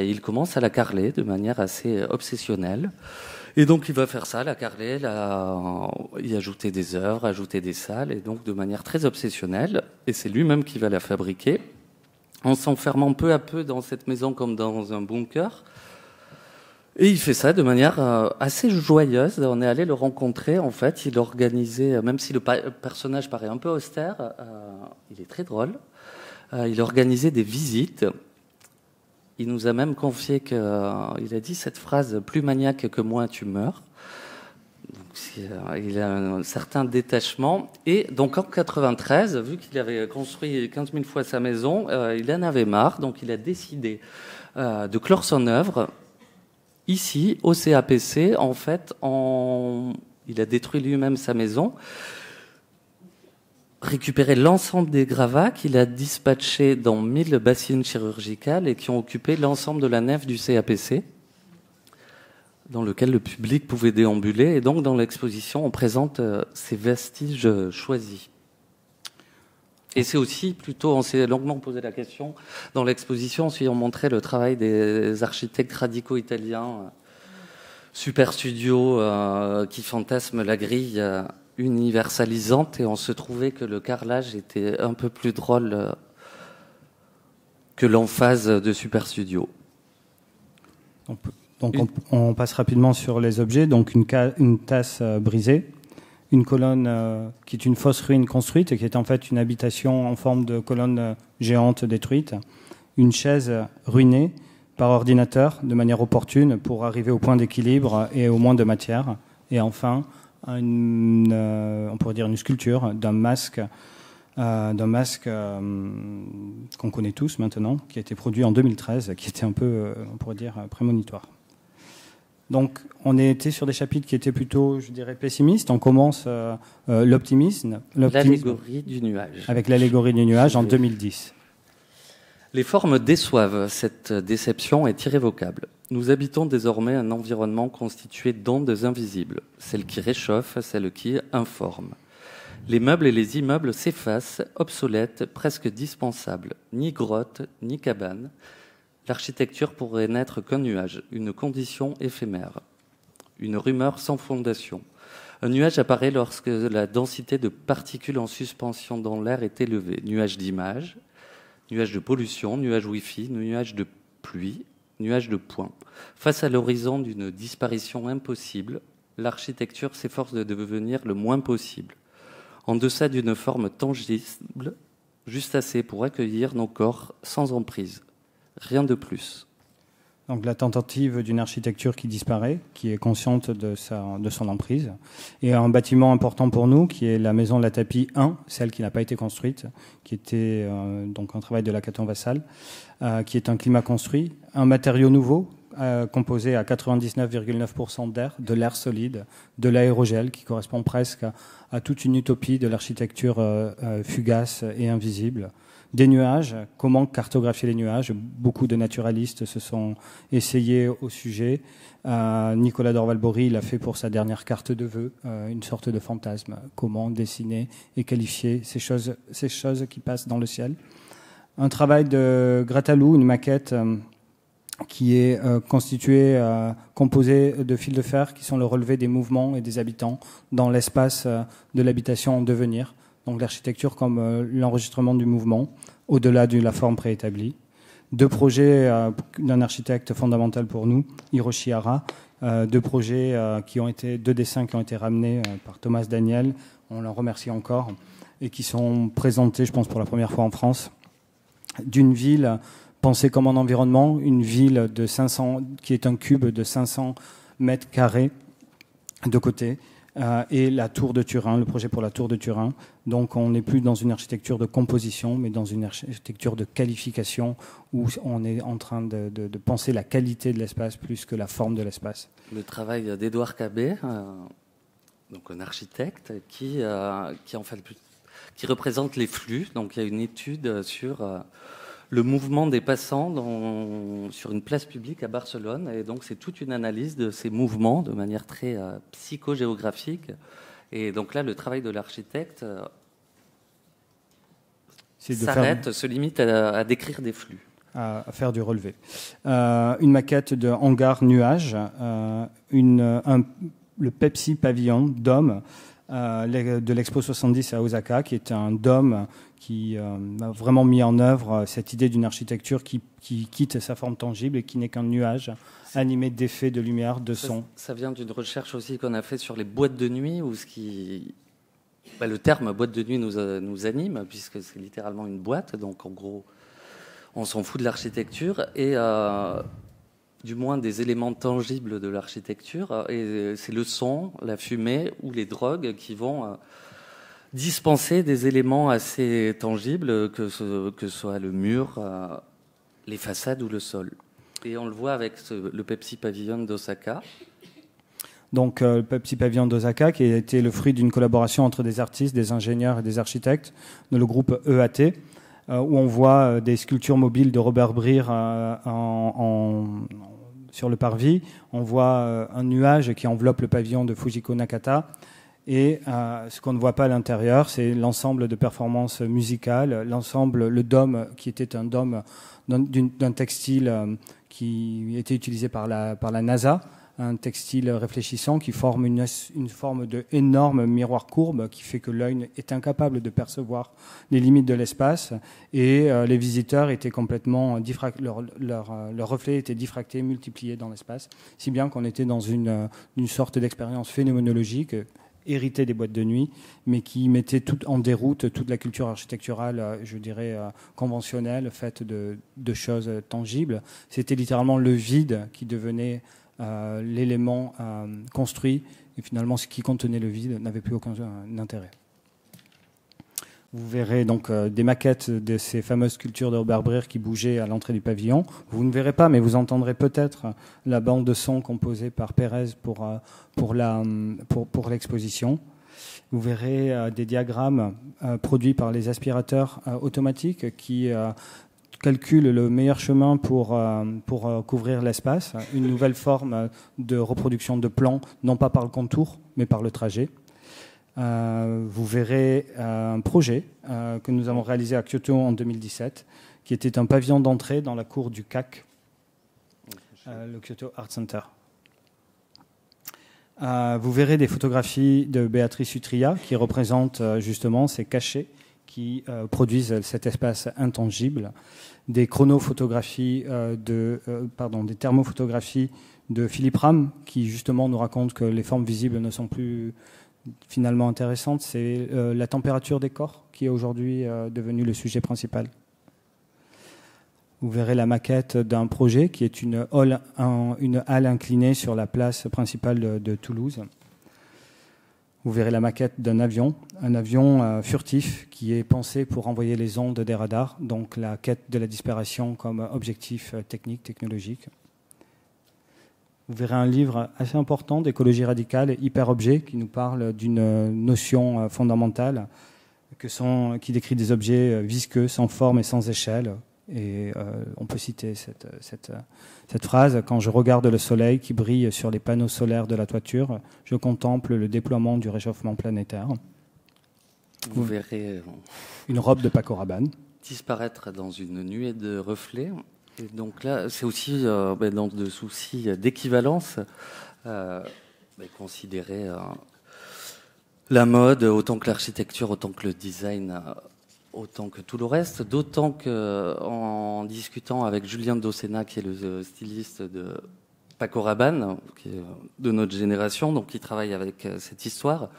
Il commence à la carreler de manière assez obsessionnelle. Et donc il va faire ça, la carreler, y ajouter des œuvres, ajouter des salles, et donc de manière très obsessionnelle. Et c'est lui-même qui va la fabriquer, en s'enfermant peu à peu dans cette maison comme dans un bunker. Et il fait ça de manière assez joyeuse. On est allé le rencontrer, en fait. Il organisait, même si le personnage paraît un peu austère, il est très drôle. Il organisait des visites. Il nous a même confié qu'il a dit cette phrase « Plus maniaque que moi, tu meurs ». Il a un certain détachement. Et donc en 93, vu qu'il avait construit 15 000 fois sa maison, il en avait marre. Donc il a décidé de clore son œuvre ici, au CAPC. En fait, il a détruit lui-même sa maison, récupéré l'ensemble des gravats qu'il a dispatchés dans 1000 bassines chirurgicales et qui ont occupé l'ensemble de la nef du CAPC, dans lequel le public pouvait déambuler. Et donc, dans l'exposition, on présente ces vestiges choisis. Et c'est aussi plutôt, on s'est longuement posé la question, dans l'exposition, si on montrait le travail des architectes radicaux italiens, super studio, qui fantasment la grille universalisante, et on se trouvait que le carrelage était un peu plus drôle que l'emphase de super studio. Donc on passe rapidement sur les objets. Donc une tasse brisée, une colonne qui est une fausse ruine construite et qui est en fait une habitation en forme de colonne géante détruite, une chaise ruinée par ordinateur de manière opportune pour arriver au point d'équilibre et au moins de matière, et enfin on pourrait dire une sculpture d'un masque qu'on connaît tous maintenant, qui a été produit en 2013, qui était un peu, on pourrait dire, prémonitoire. Donc, on était sur des chapitres qui étaient plutôt, je dirais, pessimistes. On commence l'optimisme. L'allégorie du nuage. Avec l'allégorie du nuage en 2010. Les formes déçoivent. Cette déception est irrévocable. Nous habitons désormais un environnement constitué d'ondes invisibles, celles qui réchauffent, celles qui informent. Les meubles et les immeubles s'effacent, obsolètes, presque dispensables. Ni grottes, ni cabanes. L'architecture pourrait n'être qu'un nuage, une condition éphémère, une rumeur sans fondation. Un nuage apparaît lorsque la densité de particules en suspension dans l'air est élevée. Nuage d'images, nuage de pollution, nuage Wi-Fi, nuage de pluie, nuage de points. Face à l'horizon d'une disparition impossible, l'architecture s'efforce de devenir le moins possible, en deçà d'une forme tangible, juste assez pour accueillir nos corps sans emprise. Rien de plus. Donc la tentative d'une architecture qui disparaît, qui est consciente de son emprise. Et un bâtiment important pour nous, qui est la maison de la tapis 1, celle qui n'a pas été construite, qui était donc un travail de la Caton Vassal, qui est un climat construit, un matériau nouveau, composé à 99,9% d'air, de l'air solide, de l'aérogel, qui correspond presque à toute une utopie de l'architecture fugace et invisible. Des nuages, comment cartographier les nuages? Beaucoup de naturalistes se sont essayés au sujet. Nicolas d'Orval-Bory l'a fait pour sa dernière carte de vœux, une sorte de fantasme. Comment dessiner et qualifier ces choses qui passent dans le ciel? Un travail de Gratalou, une maquette qui est composée de fils de fer qui sont le relevé des mouvements et des habitants dans l'espace de l'habitation en devenir. Donc l'architecture comme l'enregistrement du mouvement, au-delà de la forme préétablie. Deux projets d'un architecte fondamental pour nous, Hiroshi Hara, deux dessins qui ont été ramenés par Thomas Daniel, on l'en remercie encore, et qui sont présentés, je pense, pour la première fois en France, d'une ville pensée comme un environnement, une ville de 500, qui est un cube de 500 mètres carrés de côté, et la tour de Turin, le projet pour la tour de Turin. Donc on n'est plus dans une architecture de composition, mais dans une architecture de qualification où on est en train de penser la qualité de l'espace plus que la forme de l'espace. Le travail d'Edouard Cabet, donc un architecte qui représente les flux. Donc il y a une étude sur le mouvement des passants sur une place publique à Barcelone. Et donc, c'est toute une analyse de ces mouvements de manière très psychogéographique. Et donc là, le travail de l'architecte se limite à décrire des flux. À faire du relevé. Une maquette de hangar-nuage, le Pepsi Pavillon d'hommes, de l'Expo 70 à Osaka, qui est un dôme qui a vraiment mis en œuvre cette idée d'une architecture qui quitte sa forme tangible et qui n'est qu'un nuage animé d'effets, de lumière, de son. Ça vient d'une recherche aussi qu'on a fait sur les boîtes de nuit, où le terme boîte de nuit nous anime, puisque c'est littéralement une boîte, donc en gros on s'en fout de l'architecture. Et du moins des éléments tangibles de l'architecture, et c'est le son, la fumée ou les drogues qui vont dispenser des éléments assez tangibles, que ce soit le mur, les façades ou le sol. Et on le voit avec le Pepsi Pavilion d'Osaka. Donc le Pepsi Pavilion d'Osaka, qui a été le fruit d'une collaboration entre des artistes, des ingénieurs et des architectes de le groupe EAT, où on voit des sculptures mobiles de Robert Breer sur le parvis. On voit un nuage qui enveloppe le pavillon de Fujiko Nakata. Et ce qu'on ne voit pas à l'intérieur, c'est l'ensemble de performances musicales, l'ensemble, le dôme, qui était un dôme d'un textile qui était utilisé par la NASA, un textile réfléchissant qui forme une forme d'énorme miroir courbe qui fait que l'œil est incapable de percevoir les limites de l'espace, et les visiteurs étaient complètement leur reflet était diffracté, multiplié dans l'espace, si bien qu'on était dans une sorte d'expérience phénoménologique héritée des boîtes de nuit, mais qui mettait en déroute toute la culture architecturale, je dirais, conventionnelle, faite de choses tangibles. C'était littéralement le vide qui devenait l'élément construit, et finalement ce qui contenait le vide n'avait plus aucun intérêt. Vous verrez donc des maquettes de ces fameuses sculptures de Robert Breer qui bougeaient à l'entrée du pavillon. Vous ne verrez pas, mais vous entendrez peut-être la bande de son composée par Pérez pour l'exposition. Vous verrez des diagrammes produits par les aspirateurs automatiques qui calculent le meilleur chemin pour couvrir l'espace. Une nouvelle forme de reproduction de plans, non pas par le contour, mais par le trajet. Vous verrez un projet que nous avons réalisé à Kyoto en 2017, qui était un pavillon d'entrée dans la cour du CAC, le Kyoto Art Center. Vous verrez des photographies de Béatrice Utria qui représentent justement ces cachets qui produisent cet espace intangible, des chronophotographies des thermophotographies de Philippe Ram qui justement nous raconte que les formes visibles ne sont plus finalement intéressante, c'est la température des corps qui est aujourd'hui devenue le sujet principal. Vous verrez la maquette d'un projet qui est une halle inclinée sur la place principale de Toulouse. Vous verrez la maquette d'un avion, furtif qui est pensé pour envoyer les ondes des radars, donc la quête de la disparition comme objectif technique, technologique. Vous verrez un livre assez important d'écologie radicale et hyper-objet qui nous parle d'une notion fondamentale qui décrit des objets visqueux, sans forme et sans échelle. Et on peut citer cette phrase « Quand je regarde le soleil qui brille sur les panneaux solaires de la toiture, je contemple le déploiement du réchauffement planétaire. » Vous verrez une robe de Paco Rabanne disparaître dans une nuée de reflets. Et donc là, c'est aussi dans le souci d'équivalence, considérer la mode autant que l'architecture, autant que le design, autant que tout le reste. D'autant qu'en discutant avec Julien Dossena, qui est le styliste de Paco Rabanne, qui est de notre génération, donc qui travaille avec cette histoire,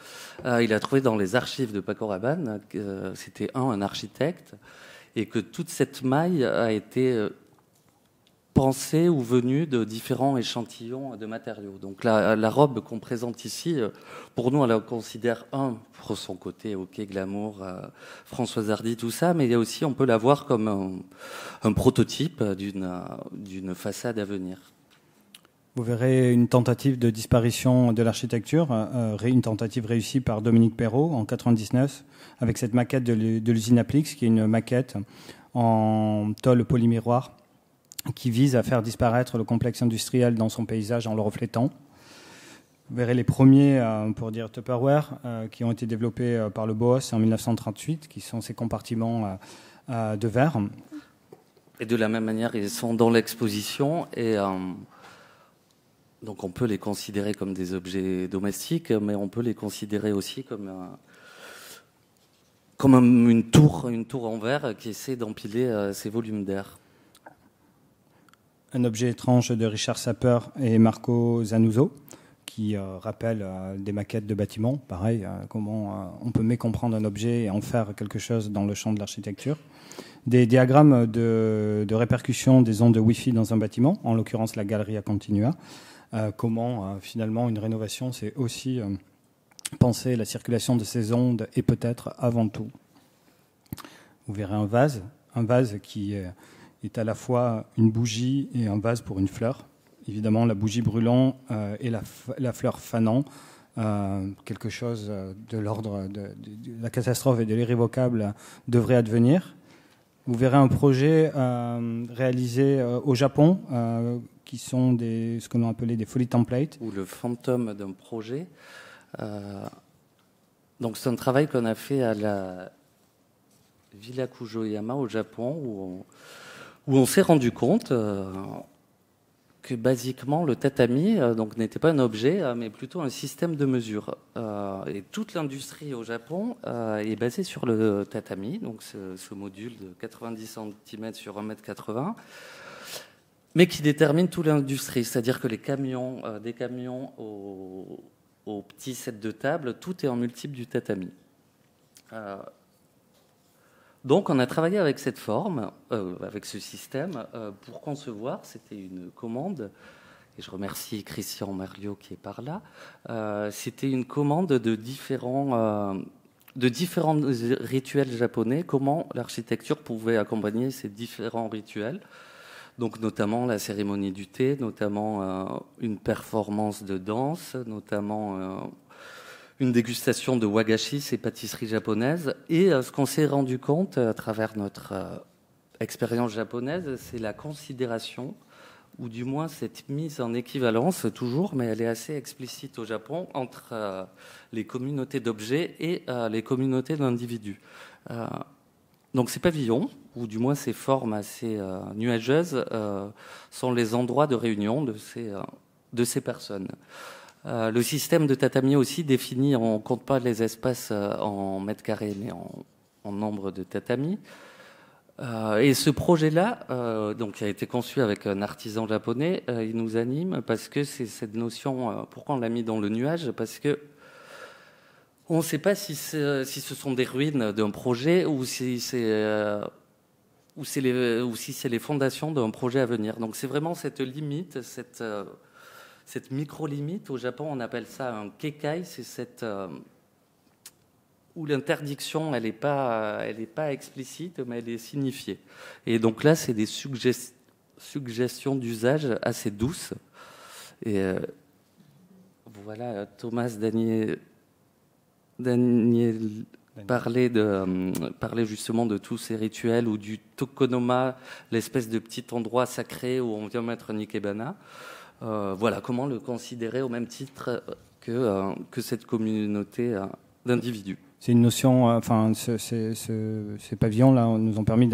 il a trouvé dans les archives de Paco Rabanne que c'était un architecte, et que toute cette maille a été pensée ou venue de différents échantillons de matériaux. Donc la robe qu'on présente ici, pour nous, on la considère pour son côté, ok, glamour, Françoise Hardy, tout ça, mais aussi on peut la voir comme un prototype d'une façade à venir. Vous verrez une tentative de disparition de l'architecture, une tentative réussie par Dominique Perrault en 1999, avec cette maquette de l'usine Applix, qui est une maquette en tôle polymiroir qui vise à faire disparaître le complexe industriel dans son paysage en le reflétant. Vous verrez les premiers, pour dire Tupperware, qui ont été développés par le BOAS en 1938, qui sont ces compartiments de verre. Et de la même manière, ils sont dans l'exposition, et donc on peut les considérer comme des objets domestiques, mais on peut les considérer aussi comme une tour en verre qui essaie d'empiler ses volumes d'air. Un objet étrange de Richard Sapper et Marco Zanuzzo, qui rappelle des maquettes de bâtiments. Pareil, comment on peut mécomprendre un objet et en faire quelque chose dans le champ de l'architecture. des diagrammes de répercussion des ondes de Wi-Fi dans un bâtiment, en l'occurrence la Galeria Continua. Comment finalement une rénovation, c'est aussi penser la circulation de ces ondes et peut-être avant tout. Vous verrez un vase qui est à la fois une bougie et un vase pour une fleur. Évidemment, la bougie brûlant et la fleur fanant, quelque chose de l'ordre de la catastrophe et de l'irrévocable devrait advenir. Vous verrez un projet réalisé au Japon, qui sont ce que l'on appelait des folies templates. Ou le fantôme d'un projet. Donc c'est un travail qu'on a fait à la Villa Kujoyama au Japon, où on s'est rendu compte que basiquement le tatami donc n'était pas un objet, mais plutôt un système de mesure. Et toute l'industrie au Japon est basée sur le tatami, donc ce module de 90 cm sur 1,80 m, mais qui détermine toute l'industrie. C'est-à-dire que les camions, des camions aux petits sets de table, tout est en multiple du tatami. Donc on a travaillé avec cette forme, avec ce système, pour concevoir, c'était une commande, et je remercie Christian Merliot qui est par là, c'était une commande de différents rituels japonais, comment l'architecture pouvait accompagner ces différents rituels, donc notamment la cérémonie du thé, notamment une performance de danse, notamment... une dégustation de wagashi, ces pâtisseries japonaises. Et ce qu'on s'est rendu compte à travers notre expérience japonaise, c'est la considération, ou du moins cette mise en équivalence, toujours, mais elle est assez explicite au Japon, entre les communautés d'objets et les communautés d'individus. Donc ces pavillons, ou du moins ces formes assez nuageuses, sont les endroits de réunion de ces personnes. Le système de tatami aussi définit, on ne compte pas les espaces en mètres carrés, mais en nombre de tatami. Et ce projet-là, donc, a été conçu avec un artisan japonais, il nous anime parce que c'est cette notion, pourquoi on l'a mis dans le nuage, parce que on ne sait pas si ce sont des ruines d'un projet ou si c'est... si c'est les fondations d'un projet à venir. Donc c'est vraiment cette limite, cette micro-limite, au Japon, on appelle ça un kekai, c'est cette... où l'interdiction, elle n'est pas explicite, mais elle est signifiée. Et donc là, c'est des suggestions d'usage assez douces. Et voilà, Thomas Daniel parlait justement de tous ces rituels, ou du tokonoma, l'espèce de petit endroit sacré où on vient mettre un ikebana. Voilà, comment le considérer au même titre que cette communauté d'individus. C'est une notion, enfin, ces pavillons-là nous ont permis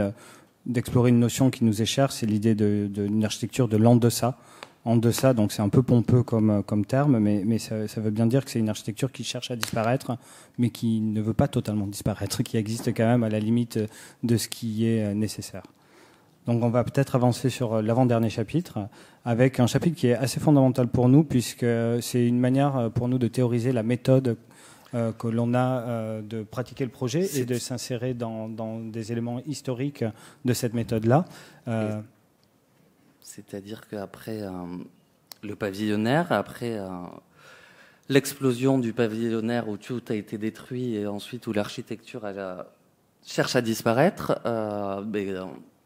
d'explorer une notion qui nous est chère, c'est l'idée d'une architecture de l'en-deçà. En deçà, donc c'est un peu pompeux comme terme, mais ça veut bien dire que c'est une architecture qui cherche à disparaître, mais qui ne veut pas totalement disparaître, qui existe quand même à la limite de ce qui est nécessaire. Donc on va peut-être avancer sur l'avant-dernier chapitre, avec un chapitre qui est assez fondamental pour nous, puisque c'est une manière pour nous de théoriser la méthode que l'on a de pratiquer le projet et de s'insérer dans des éléments historiques de cette méthode-là. C'est-à-dire qu'après le pavillonnaire, après... l'explosion du pavillonnaire où tout a été détruit et ensuite où l'architecture cherche à disparaître...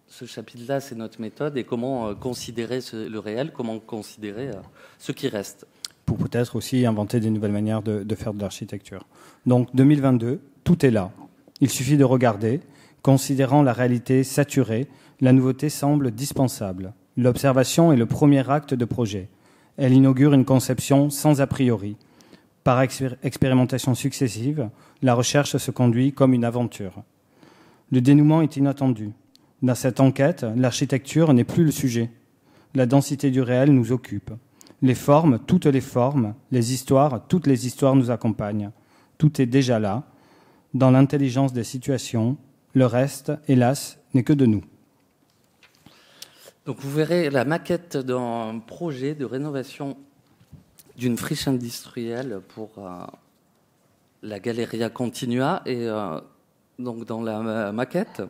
ce chapitre-là, c'est notre méthode et comment considérer le réel, comment considérer ce qui reste. Pour peut-être aussi inventer des nouvelles manières de faire de l'architecture. Donc 2022, tout est là. Il suffit de regarder. Considérant la réalité saturée, la nouveauté semble dispensable. L'observation est le premier acte de projet. Elle inaugure une conception sans a priori. Par expérimentation successive, la recherche se conduit comme une aventure. Le dénouement est inattendu. Dans cette enquête, l'architecture n'est plus le sujet. La densité du réel nous occupe. Les formes, toutes les formes, les histoires, toutes les histoires nous accompagnent. Tout est déjà là. Dans l'intelligence des situations, le reste, hélas, n'est que de nous. Donc vous verrez la maquette d'un projet de rénovation d'une friche industrielle pour la Galeria Continua. Et donc dans la maquette...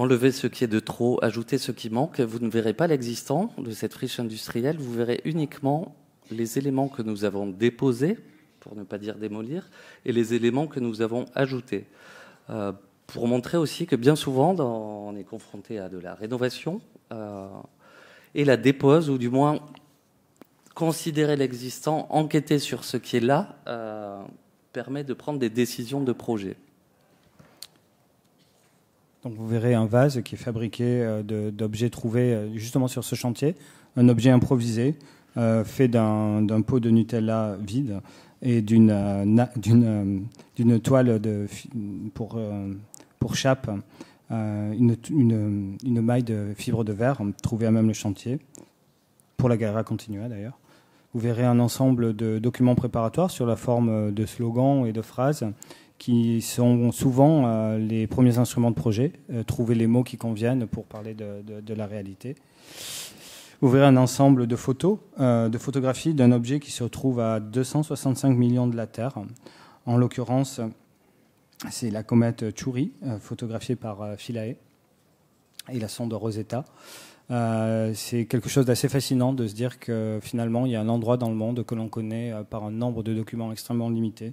enlever ce qui est de trop, ajouter ce qui manque. Vous ne verrez pas l'existant de cette friche industrielle, vous verrez uniquement les éléments que nous avons déposés, pour ne pas dire démolir, et les éléments que nous avons ajoutés. Pour montrer aussi que bien souvent, on est confronté à de la rénovation et la dépose, ou du moins considérer l'existant, enquêter sur ce qui est là, permet de prendre des décisions de projet. Donc vous verrez un vase qui est fabriqué d'objets trouvés justement sur ce chantier, un objet improvisé fait d'un pot de Nutella vide et d'une toile pour chape, une maille de fibre de verre trouvée à même le chantier, pour la galera continua d'ailleurs. Vous verrez un ensemble de documents préparatoires sur la forme de slogans et de phrases qui sont souvent les premiers instruments de projet, trouver les mots qui conviennent pour parler de la réalité. Vous verrez un ensemble de photos, de photographies d'un objet qui se trouve à 265 millions de la Terre. En l'occurrence, c'est la comète Chury, photographiée par Philae, et la sonde Rosetta. C'est quelque chose d'assez fascinant de se dire que finalement, il y a un endroit dans le monde que l'on connaît par un nombre de documents extrêmement limité.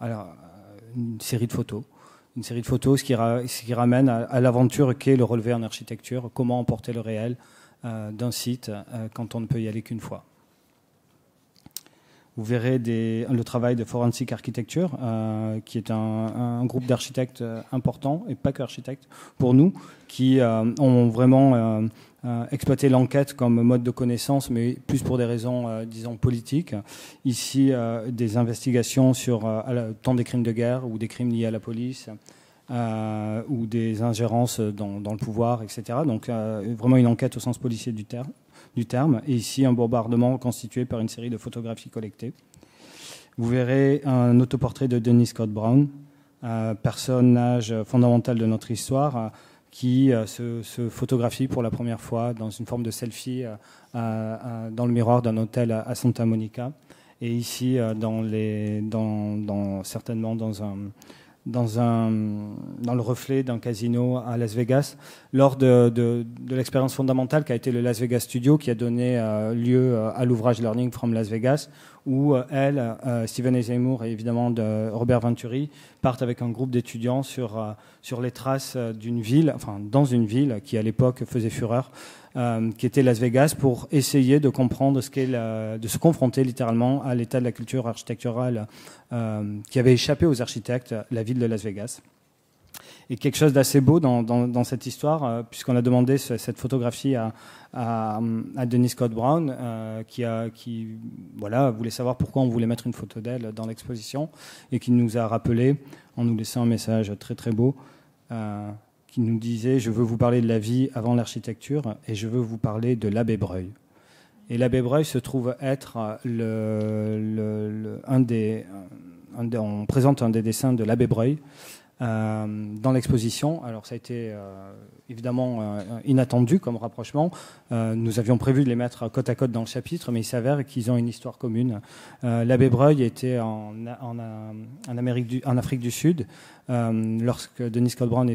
Alors, une série de photos, ce qui ramène à l'aventure qu'est le relevé en architecture, comment emporter le réel d'un site quand on ne peut y aller qu'une fois. Vous verrez le travail de Forensic Architecture, qui est un groupe d'architectes important, et pas que architectes pour nous, qui ont vraiment exploité l'enquête comme mode de connaissance, mais plus pour des raisons, disons, politiques. Ici, des investigations sur tant des crimes de guerre ou des crimes liés à la police, ou des ingérences dans le pouvoir, etc. Donc vraiment une enquête au sens policier du terme. Et ici, un bombardement constitué par une série de photographies collectées. Vous verrez un autoportrait de Denise Scott Brown, personnage fondamental de notre histoire, qui se photographie pour la première fois dans une forme de selfie dans le miroir d'un hôtel à Santa Monica. Et ici, certainement dans le reflet d'un casino à Las Vegas, lors de l'expérience fondamentale qu'a été le Las Vegas Studio, qui a donné lieu à l'ouvrage Learning from Las Vegas, où Stephen Seymour et évidemment Robert Venturi partent avec un groupe d'étudiants sur les traces d'une ville, enfin dans une ville qui à l'époque faisait fureur, qui était Las Vegas, pour essayer de comprendre de se confronter littéralement à l'état de la culture architecturale qui avait échappé aux architectes, la ville de Las Vegas. Et quelque chose d'assez beau dans cette histoire, puisqu'on a demandé cette photographie à Denise Scott Brown, qui voulait savoir pourquoi on voulait mettre une photo d'elle dans l'exposition, et qui nous a rappelé, en nous laissant un message très très beau, qui nous disait « Je veux vous parler de la vie avant l'architecture et je veux vous parler de l'abbé Breuil ». Et l'abbé Breuil se trouve être on présente un des dessins de l'abbé Breuil dans l'exposition. Alors ça a été évidemment inattendu comme rapprochement. Nous avions prévu de les mettre côte à côte dans le chapitre, mais il s'avère qu'ils ont une histoire commune. L'abbé Breuil était en Afrique du Sud. Lorsque Denise Scott Brown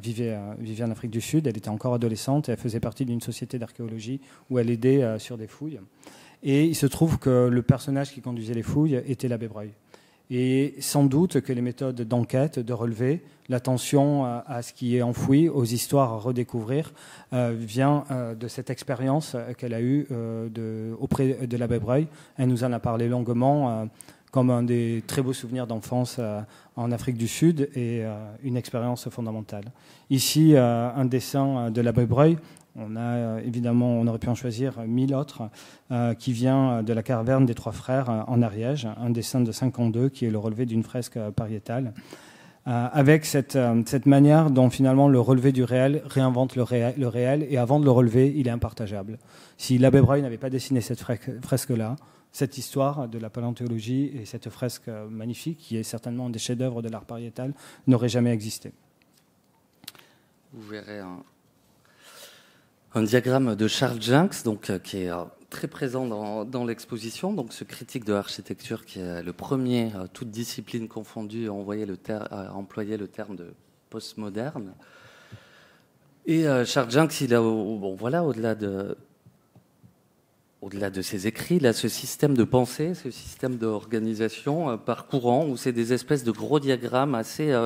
vivait en Afrique du Sud, elle était encore adolescente et elle faisait partie d'une société d'archéologie où elle aidait sur des fouilles. Et il se trouve que le personnage qui conduisait les fouilles était l'abbé Breuil. Et sans doute que les méthodes d'enquête, de relevé, l'attention à ce qui est enfoui, aux histoires à redécouvrir, vient de cette expérience qu'elle a eue auprès de l'abbé Breuil. Elle nous en a parlé longuement, comme un des très beaux souvenirs d'enfance en Afrique du Sud, et une expérience fondamentale. Ici, un dessin de l'abbé Breuil. On aurait pu en choisir 1000 autres, qui vient de la caverne des Trois Frères en Ariège, un dessin de 52 qui est le relevé d'une fresque pariétale, avec cette manière dont finalement le relevé du réel réinvente le réel, et avant de le relever, il est impartageable. Si l'abbé Breuil n'avait pas dessiné cette fresque-là, cette histoire de la paléontologie et cette fresque magnifique, qui est certainement un des chefs-d'œuvre de l'art pariétal, n'aurait jamais existé. Vous verrez un diagramme de Charles Jencks, donc qui est très présent dans l'exposition. Donc, ce critique de l'architecture qui est le premier, toute discipline confondue, à employer le terme de postmoderne. Et Charles Jencks, il a, bon, voilà, au-delà de ses écrits, là, ce système de pensée, ce système d'organisation par courant, où c'est des espèces de gros diagrammes assez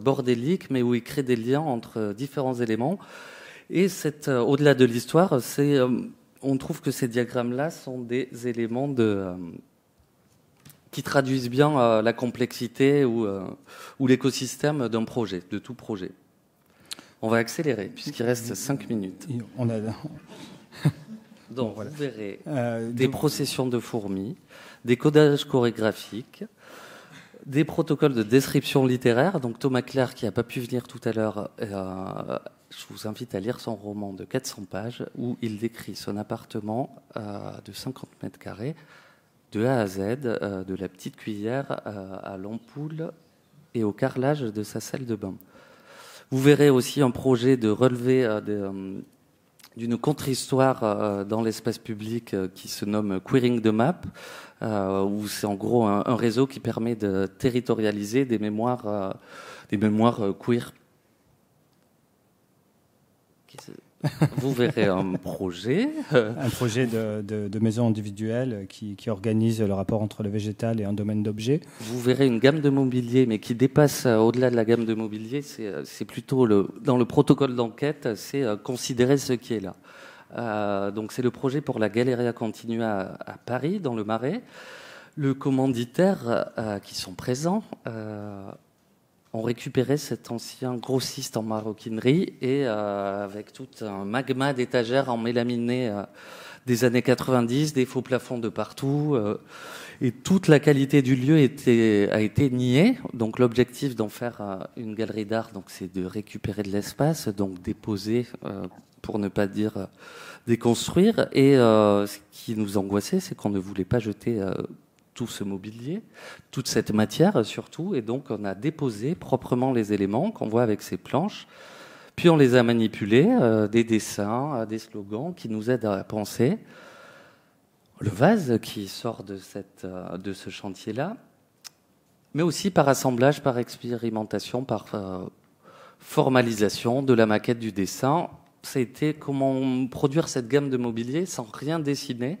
bordéliques, mais où il crée des liens entre différents éléments. Et au-delà de l'histoire, on trouve que ces diagrammes-là sont des éléments qui traduisent bien la complexité ou l'écosystème d'un projet, de tout projet. On va accélérer, puisqu'il reste 5 minutes. Donc, voilà. Vous verrez des processions de fourmis, des codages chorégraphiques, des protocoles de description littéraire. Donc, Thomas Claire, qui n'a pas pu venir tout à l'heure, je vous invite à lire son roman de 400 pages où il décrit son appartement de 50 mètres carrés, de A à Z, de la petite cuillère à l'ampoule et au carrelage de sa salle de bain. Vous verrez aussi un projet de relevé d'une contre-histoire dans l'espace public qui se nomme Queering the Map, où c'est en gros un réseau qui permet de territorialiser des mémoires queer. Vous verrez un projet. Un projet de maison individuelle qui organise le rapport entre le végétal et un domaine d'objets. Vous verrez une gamme de mobilier, mais qui dépasse au-delà de la gamme de mobilier. C'est plutôt, dans le protocole d'enquête, c'est considérer ce qui est là. Donc c'est le projet pour la Galeria Continua à Paris, dans le Marais. Le commanditaire qui sont présents... on récupérait cet ancien grossiste en maroquinerie et avec tout un magma d'étagères en mélaminé des années 90, des faux plafonds de partout. Et toute la qualité du lieu a été niée. Donc l'objectif d'en faire une galerie d'art, c'est de récupérer de l'espace, donc déposer, pour ne pas dire déconstruire. Et ce qui nous angoissait, c'est qu'on ne voulait pas jeter... tout ce mobilier, toute cette matière surtout, et donc on a déposé proprement les éléments qu'on voit avec ces planches, puis on les a manipulés, des dessins, des slogans qui nous aident à penser. Le vase qui sort de ce chantier-là, mais aussi par assemblage, par expérimentation, par formalisation de la maquette du dessin. Ça a été comment produire cette gamme de mobilier sans rien dessiner,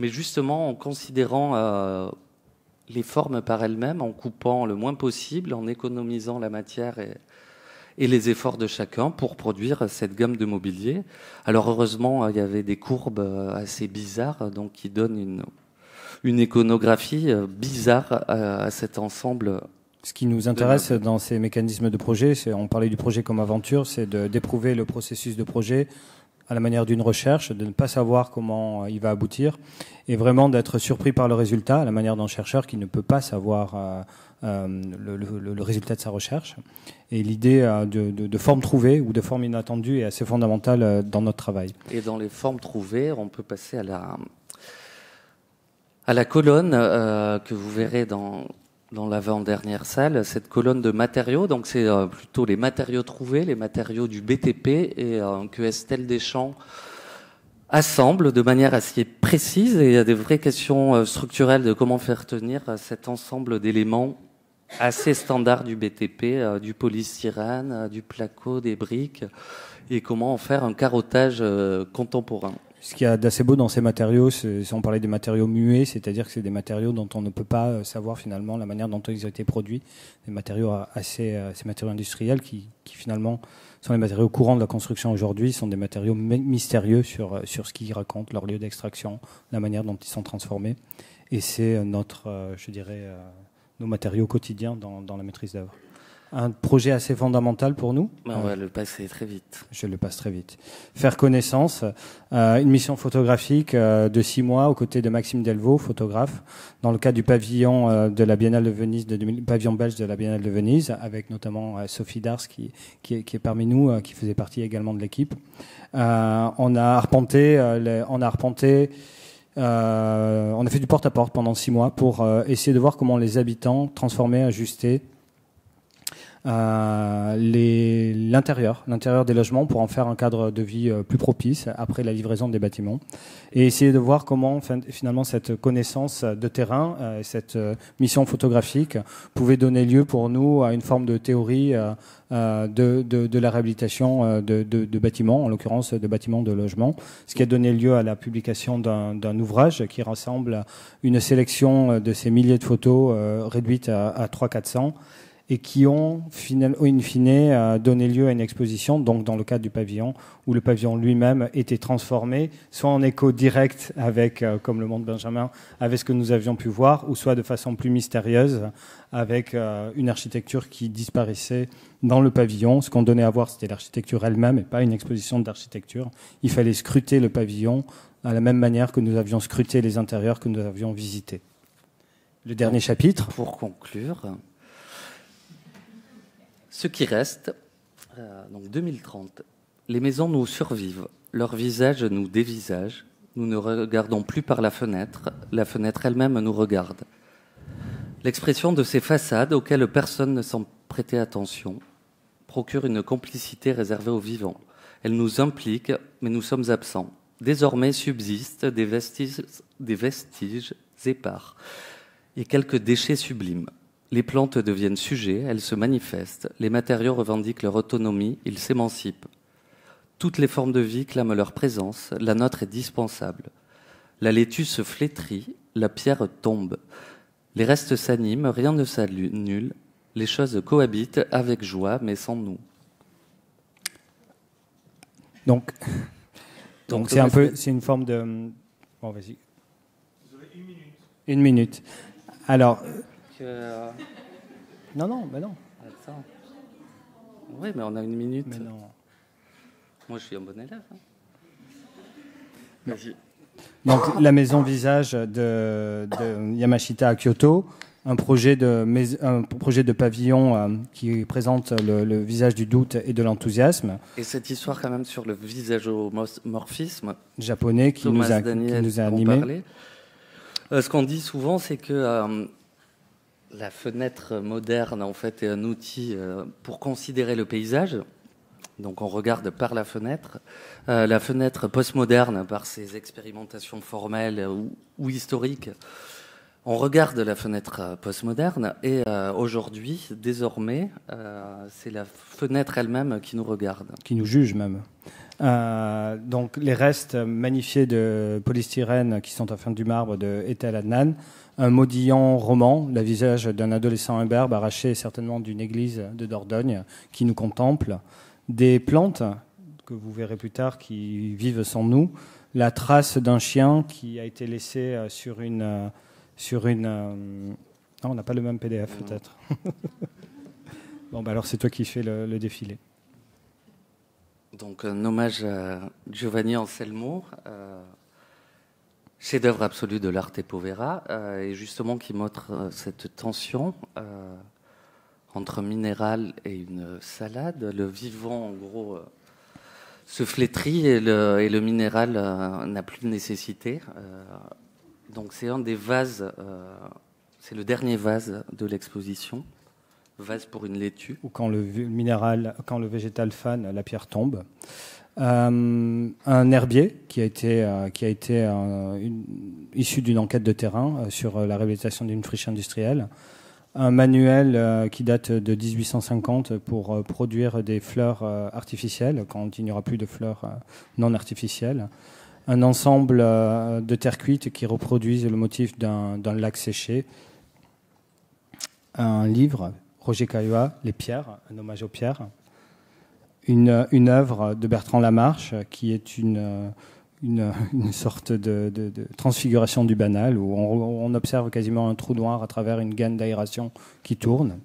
mais justement en considérant les formes par elles-mêmes, en coupant le moins possible, en économisant la matière et les efforts de chacun pour produire cette gamme de mobilier. Alors heureusement, il y avait des courbes assez bizarres, donc qui donnent une iconographie bizarre à cet ensemble. Ce qui nous intéresse dans ces mécanismes de projet, on parlait du projet comme aventure, c'est d'éprouver le processus de projet à la manière d'une recherche, de ne pas savoir comment il va aboutir, et vraiment d'être surpris par le résultat, à la manière d'un chercheur qui ne peut pas savoir le résultat de sa recherche. Et l'idée de formes trouvées ou de formes inattendues est assez fondamentale dans notre travail. Et dans les formes trouvées, on peut passer à la colonne que vous verrez dans l'avant-dernière salle, cette colonne de matériaux, donc c'est plutôt les matériaux trouvés, les matériaux du BTP, et que Estelle Deschamps assemble de manière assez précise, et il y a des vraies questions structurelles de comment faire tenir cet ensemble d'éléments assez standards du BTP, du polystyrène, du placo, des briques, et comment en faire un carottage contemporain. Ce qu'il y a d'assez beau dans ces matériaux, si on parlait des matériaux muets, c'est-à-dire que c'est des matériaux dont on ne peut pas savoir finalement la manière dont ils ont été produits, des matériaux ces matériaux industriels qui finalement sont les matériaux courants de la construction aujourd'hui, sont des matériaux mystérieux sur ce qu'ils racontent, leur lieu d'extraction, la manière dont ils sont transformés. Et c'est nos matériaux quotidiens dans la maîtrise d'œuvre. Un projet assez fondamental pour nous. On va le passer très vite. Je le passe très vite. Faire connaissance. Une mission photographique de 6 mois aux côtés de Maxime Delvaux, photographe, dans le cadre du pavillon de la Biennale de Venise, pavillon belge de la Biennale de Venise, avec notamment Sophie Dars qui est parmi nous, qui faisait partie également de l'équipe. On a fait du porte-à-porte pendant 6 mois pour essayer de voir comment les habitants transformaient, ajustaient l'intérieur des logements pour en faire un cadre de vie plus propice après la livraison des bâtiments, et essayer de voir comment finalement cette connaissance de terrain, cette mission photographique pouvait donner lieu pour nous à une forme de théorie de la réhabilitation de bâtiments, en l'occurrence de bâtiments de logement, ce qui a donné lieu à la publication d'un ouvrage qui rassemble une sélection de ces milliers de photos réduites à 300-400 et qui ont, in fine, donné lieu à une exposition, donc dans le cadre du pavillon, où le pavillon lui-même était transformé, soit en écho direct avec, comme le montre Benjamin, avec ce que nous avions pu voir, ou soit de façon plus mystérieuse, avec une architecture qui disparaissait dans le pavillon. Ce qu'on donnait à voir, c'était l'architecture elle-même, et pas une exposition d'architecture. Il fallait scruter le pavillon à la même manière que nous avions scruté les intérieurs que nous avions visités. Le dernier chapitre. Pour conclure... Ce qui reste, donc 2030, les maisons nous survivent, leurs visages nous dévisagent, nous ne regardons plus par la fenêtre elle-même nous regarde. L'expression de ces façades auxquelles personne ne semble prêter attention procure une complicité réservée aux vivants. Elle nous implique, mais nous sommes absents. Désormais subsistent des vestiges épars et quelques déchets sublimes. Les plantes deviennent sujets, elles se manifestent, les matériaux revendiquent leur autonomie, ils s'émancipent. Toutes les formes de vie clament leur présence, la nôtre est dispensable. La laitue se flétrit, la pierre tombe. Les restes s'animent, rien ne s'annule, les choses cohabitent avec joie, mais sans nous. Donc c'est un peu, c'est une forme de... Bon, vas-y. Vous avez une minute. Une minute. Alors... Non. Attends. Oui, mais on a une minute. Mais non. Moi, je suis un bon élève. Hein. Vas-y. Donc, la maison visage de Yamashita à Kyoto, un projet de pavillon qui présente le visage du doute et de l'enthousiasme. Et cette histoire quand même sur le visagomorphisme japonais qui nous a animés. Ce qu'on dit souvent, c'est que... la fenêtre moderne, en fait, est un outil pour considérer le paysage. Donc, on regarde par la fenêtre. La fenêtre postmoderne, par ses expérimentations formelles ou historiques, on regarde la fenêtre postmoderne. Et aujourd'hui, désormais, c'est la fenêtre elle-même qui nous regarde. Qui nous juge même. Donc, les restes magnifiés de polystyrène qui sont à fin du marbre de Etel Adnan, un maudillant roman, le visage d'un adolescent imberbe arraché certainement d'une église de Dordogne qui nous contemple, des plantes que vous verrez plus tard qui vivent sans nous, la trace d'un chien qui a été laissé sur une non, on n'a pas le même PDF peut-être. Bon, bah alors c'est toi qui fais le défilé. Donc un hommage à Giovanni Anselmo, chef-d'œuvre absolu de l'arte povera, et justement qui montre cette tension entre minéral et une salade. Le vivant, en gros, se flétrit et le minéral n'a plus de nécessité. Donc c'est un des vases, c'est le dernier vase de l'exposition, vase pour une laitue. Ou quand le végétal fane, la pierre tombe. Un herbier qui a été issu d'une enquête de terrain sur la réhabilitation d'une friche industrielle, un manuel qui date de 1850 pour produire des fleurs artificielles quand il n'y aura plus de fleurs non artificielles, un ensemble de terre cuite qui reproduisent le motif d'un lac séché, un livre, Roger Caillois, Les pierres, un hommage aux pierres, une œuvre de Bertrand Lamarche qui est une sorte de transfiguration du banal où on observe quasiment un trou noir à travers une gaine d'aération qui tourne.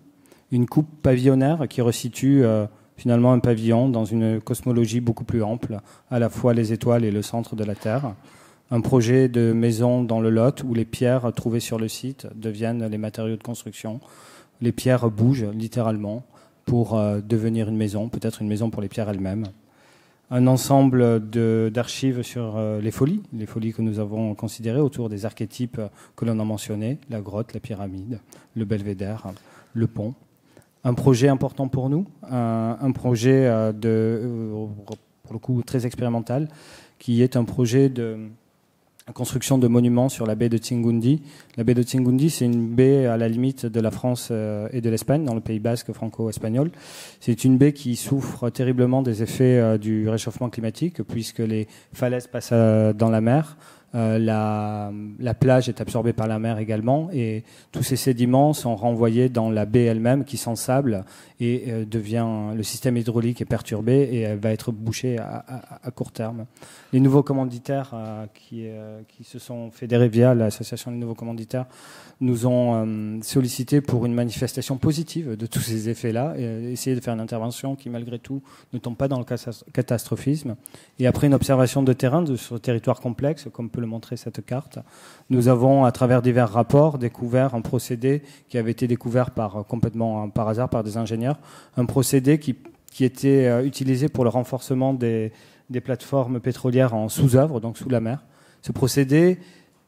Une coupe pavillonnaire qui resitue finalement un pavillon dans une cosmologie beaucoup plus ample, à la fois les étoiles et le centre de la Terre. Un projet de maison dans le Lot où les pierres trouvées sur le site deviennent les matériaux de construction. Les pierres bougent littéralement pour devenir une maison, peut-être une maison pour les pierres elles-mêmes. Un ensemble d'archives sur les folies que nous avons considérées autour des archétypes que l'on a mentionnés, la grotte, la pyramide, le belvédère, le pont. un projet important pour nous, un projet pour le coup très expérimental, qui est un projet de construction de monuments sur la baie de Txingoundi. La baie de Txingoundi, c'est une baie à la limite de la France et de l'Espagne, dans le Pays basque franco-espagnol. C'est une baie qui souffre terriblement des effets du réchauffement climatique, puisque les falaises passent dans la mer. La plage est absorbée par la mer également, et tous ces sédiments sont renvoyés dans la baie elle-même qui s'ensable et devient, le système hydraulique est perturbé et va être bouché à court terme. Les nouveaux commanditaires qui se sont fédérés via l'association des nouveaux commanditaires nous ont sollicité pour une manifestation positive de tous ces effets-là, et essayer de faire une intervention qui malgré tout ne tombe pas dans le catastrophisme. Et après une observation de terrain sur le territoire complexe, comme peut le montrer cette carte, nous avons, à travers divers rapports, découvert un procédé qui avait été découvert complètement par hasard par des ingénieurs, un procédé qui était utilisé pour le renforcement des plateformes pétrolières en sous-œuvre, donc sous la mer. Ce procédé,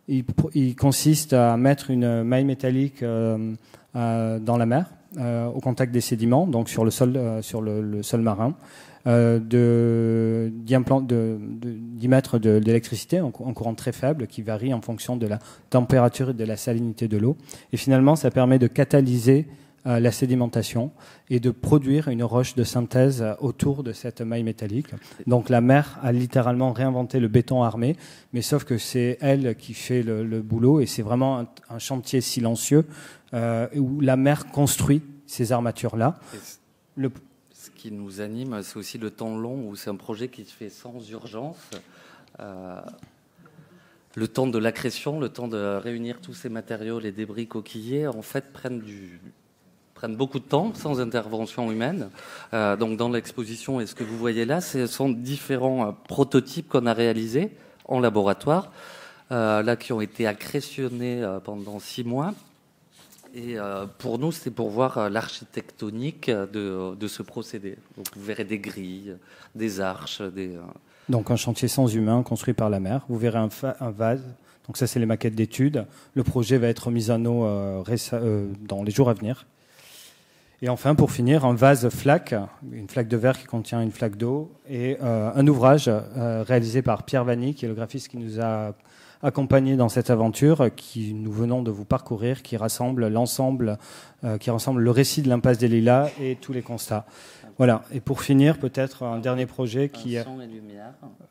il consiste à mettre une maille métallique dans la mer, au contact des sédiments, donc sur le sol marin, d'y mettre de l'électricité en courant très faible qui varie en fonction de la température et de la salinité de l'eau. Et finalement, ça permet de catalyser la sédimentation et de produire une roche de synthèse autour de cette maille métallique. Donc la mer a littéralement réinventé le béton armé, mais sauf que c'est elle qui fait le boulot, et c'est vraiment un chantier silencieux où la mer construit ces armatures-là. Ce qui nous anime, c'est aussi le temps long, où c'est un projet qui se fait sans urgence. Le temps de l'accrétion, le temps de réunir tous ces matériaux, les débris coquillés, en fait, prennent beaucoup de temps, sans intervention humaine. Donc dans l'exposition, et ce que vous voyez là, ce sont différents prototypes qu'on a réalisés en laboratoire, là qui ont été accrétionnés pendant 6 mois. Et pour nous, c'est pour voir l'architectonique de ce procédé. Donc vous verrez des grilles, des arches, des... Donc un chantier sans humain construit par la mer. Vous verrez un vase. Donc ça, c'est les maquettes d'études. Le projet va être mis en eau dans les jours à venir. Et enfin, pour finir, un vase flaque, une flaque de verre qui contient une flaque d'eau, et un ouvrage réalisé par Pierre Vanny, qui est le graphiste qui nous a accompagné dans cette aventure qui nous venons de vous parcourir, qui rassemble l'ensemble, qui rassemble le récit de l'Impasse des Lilas et tous les constats. Voilà. Et pour finir, peut-être un dernier projet qui est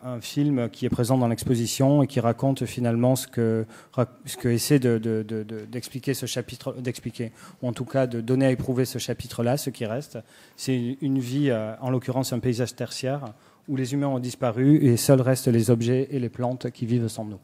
un film qui est présent dans l'exposition et qui raconte finalement ce que essaie d'expliquer ce chapitre, ou en tout cas de donner à éprouver ce chapitre-là, ce qui reste. C'est une vie, en l'occurrence un paysage tertiaire, où les humains ont disparu et seuls restent les objets et les plantes qui vivent sans nous.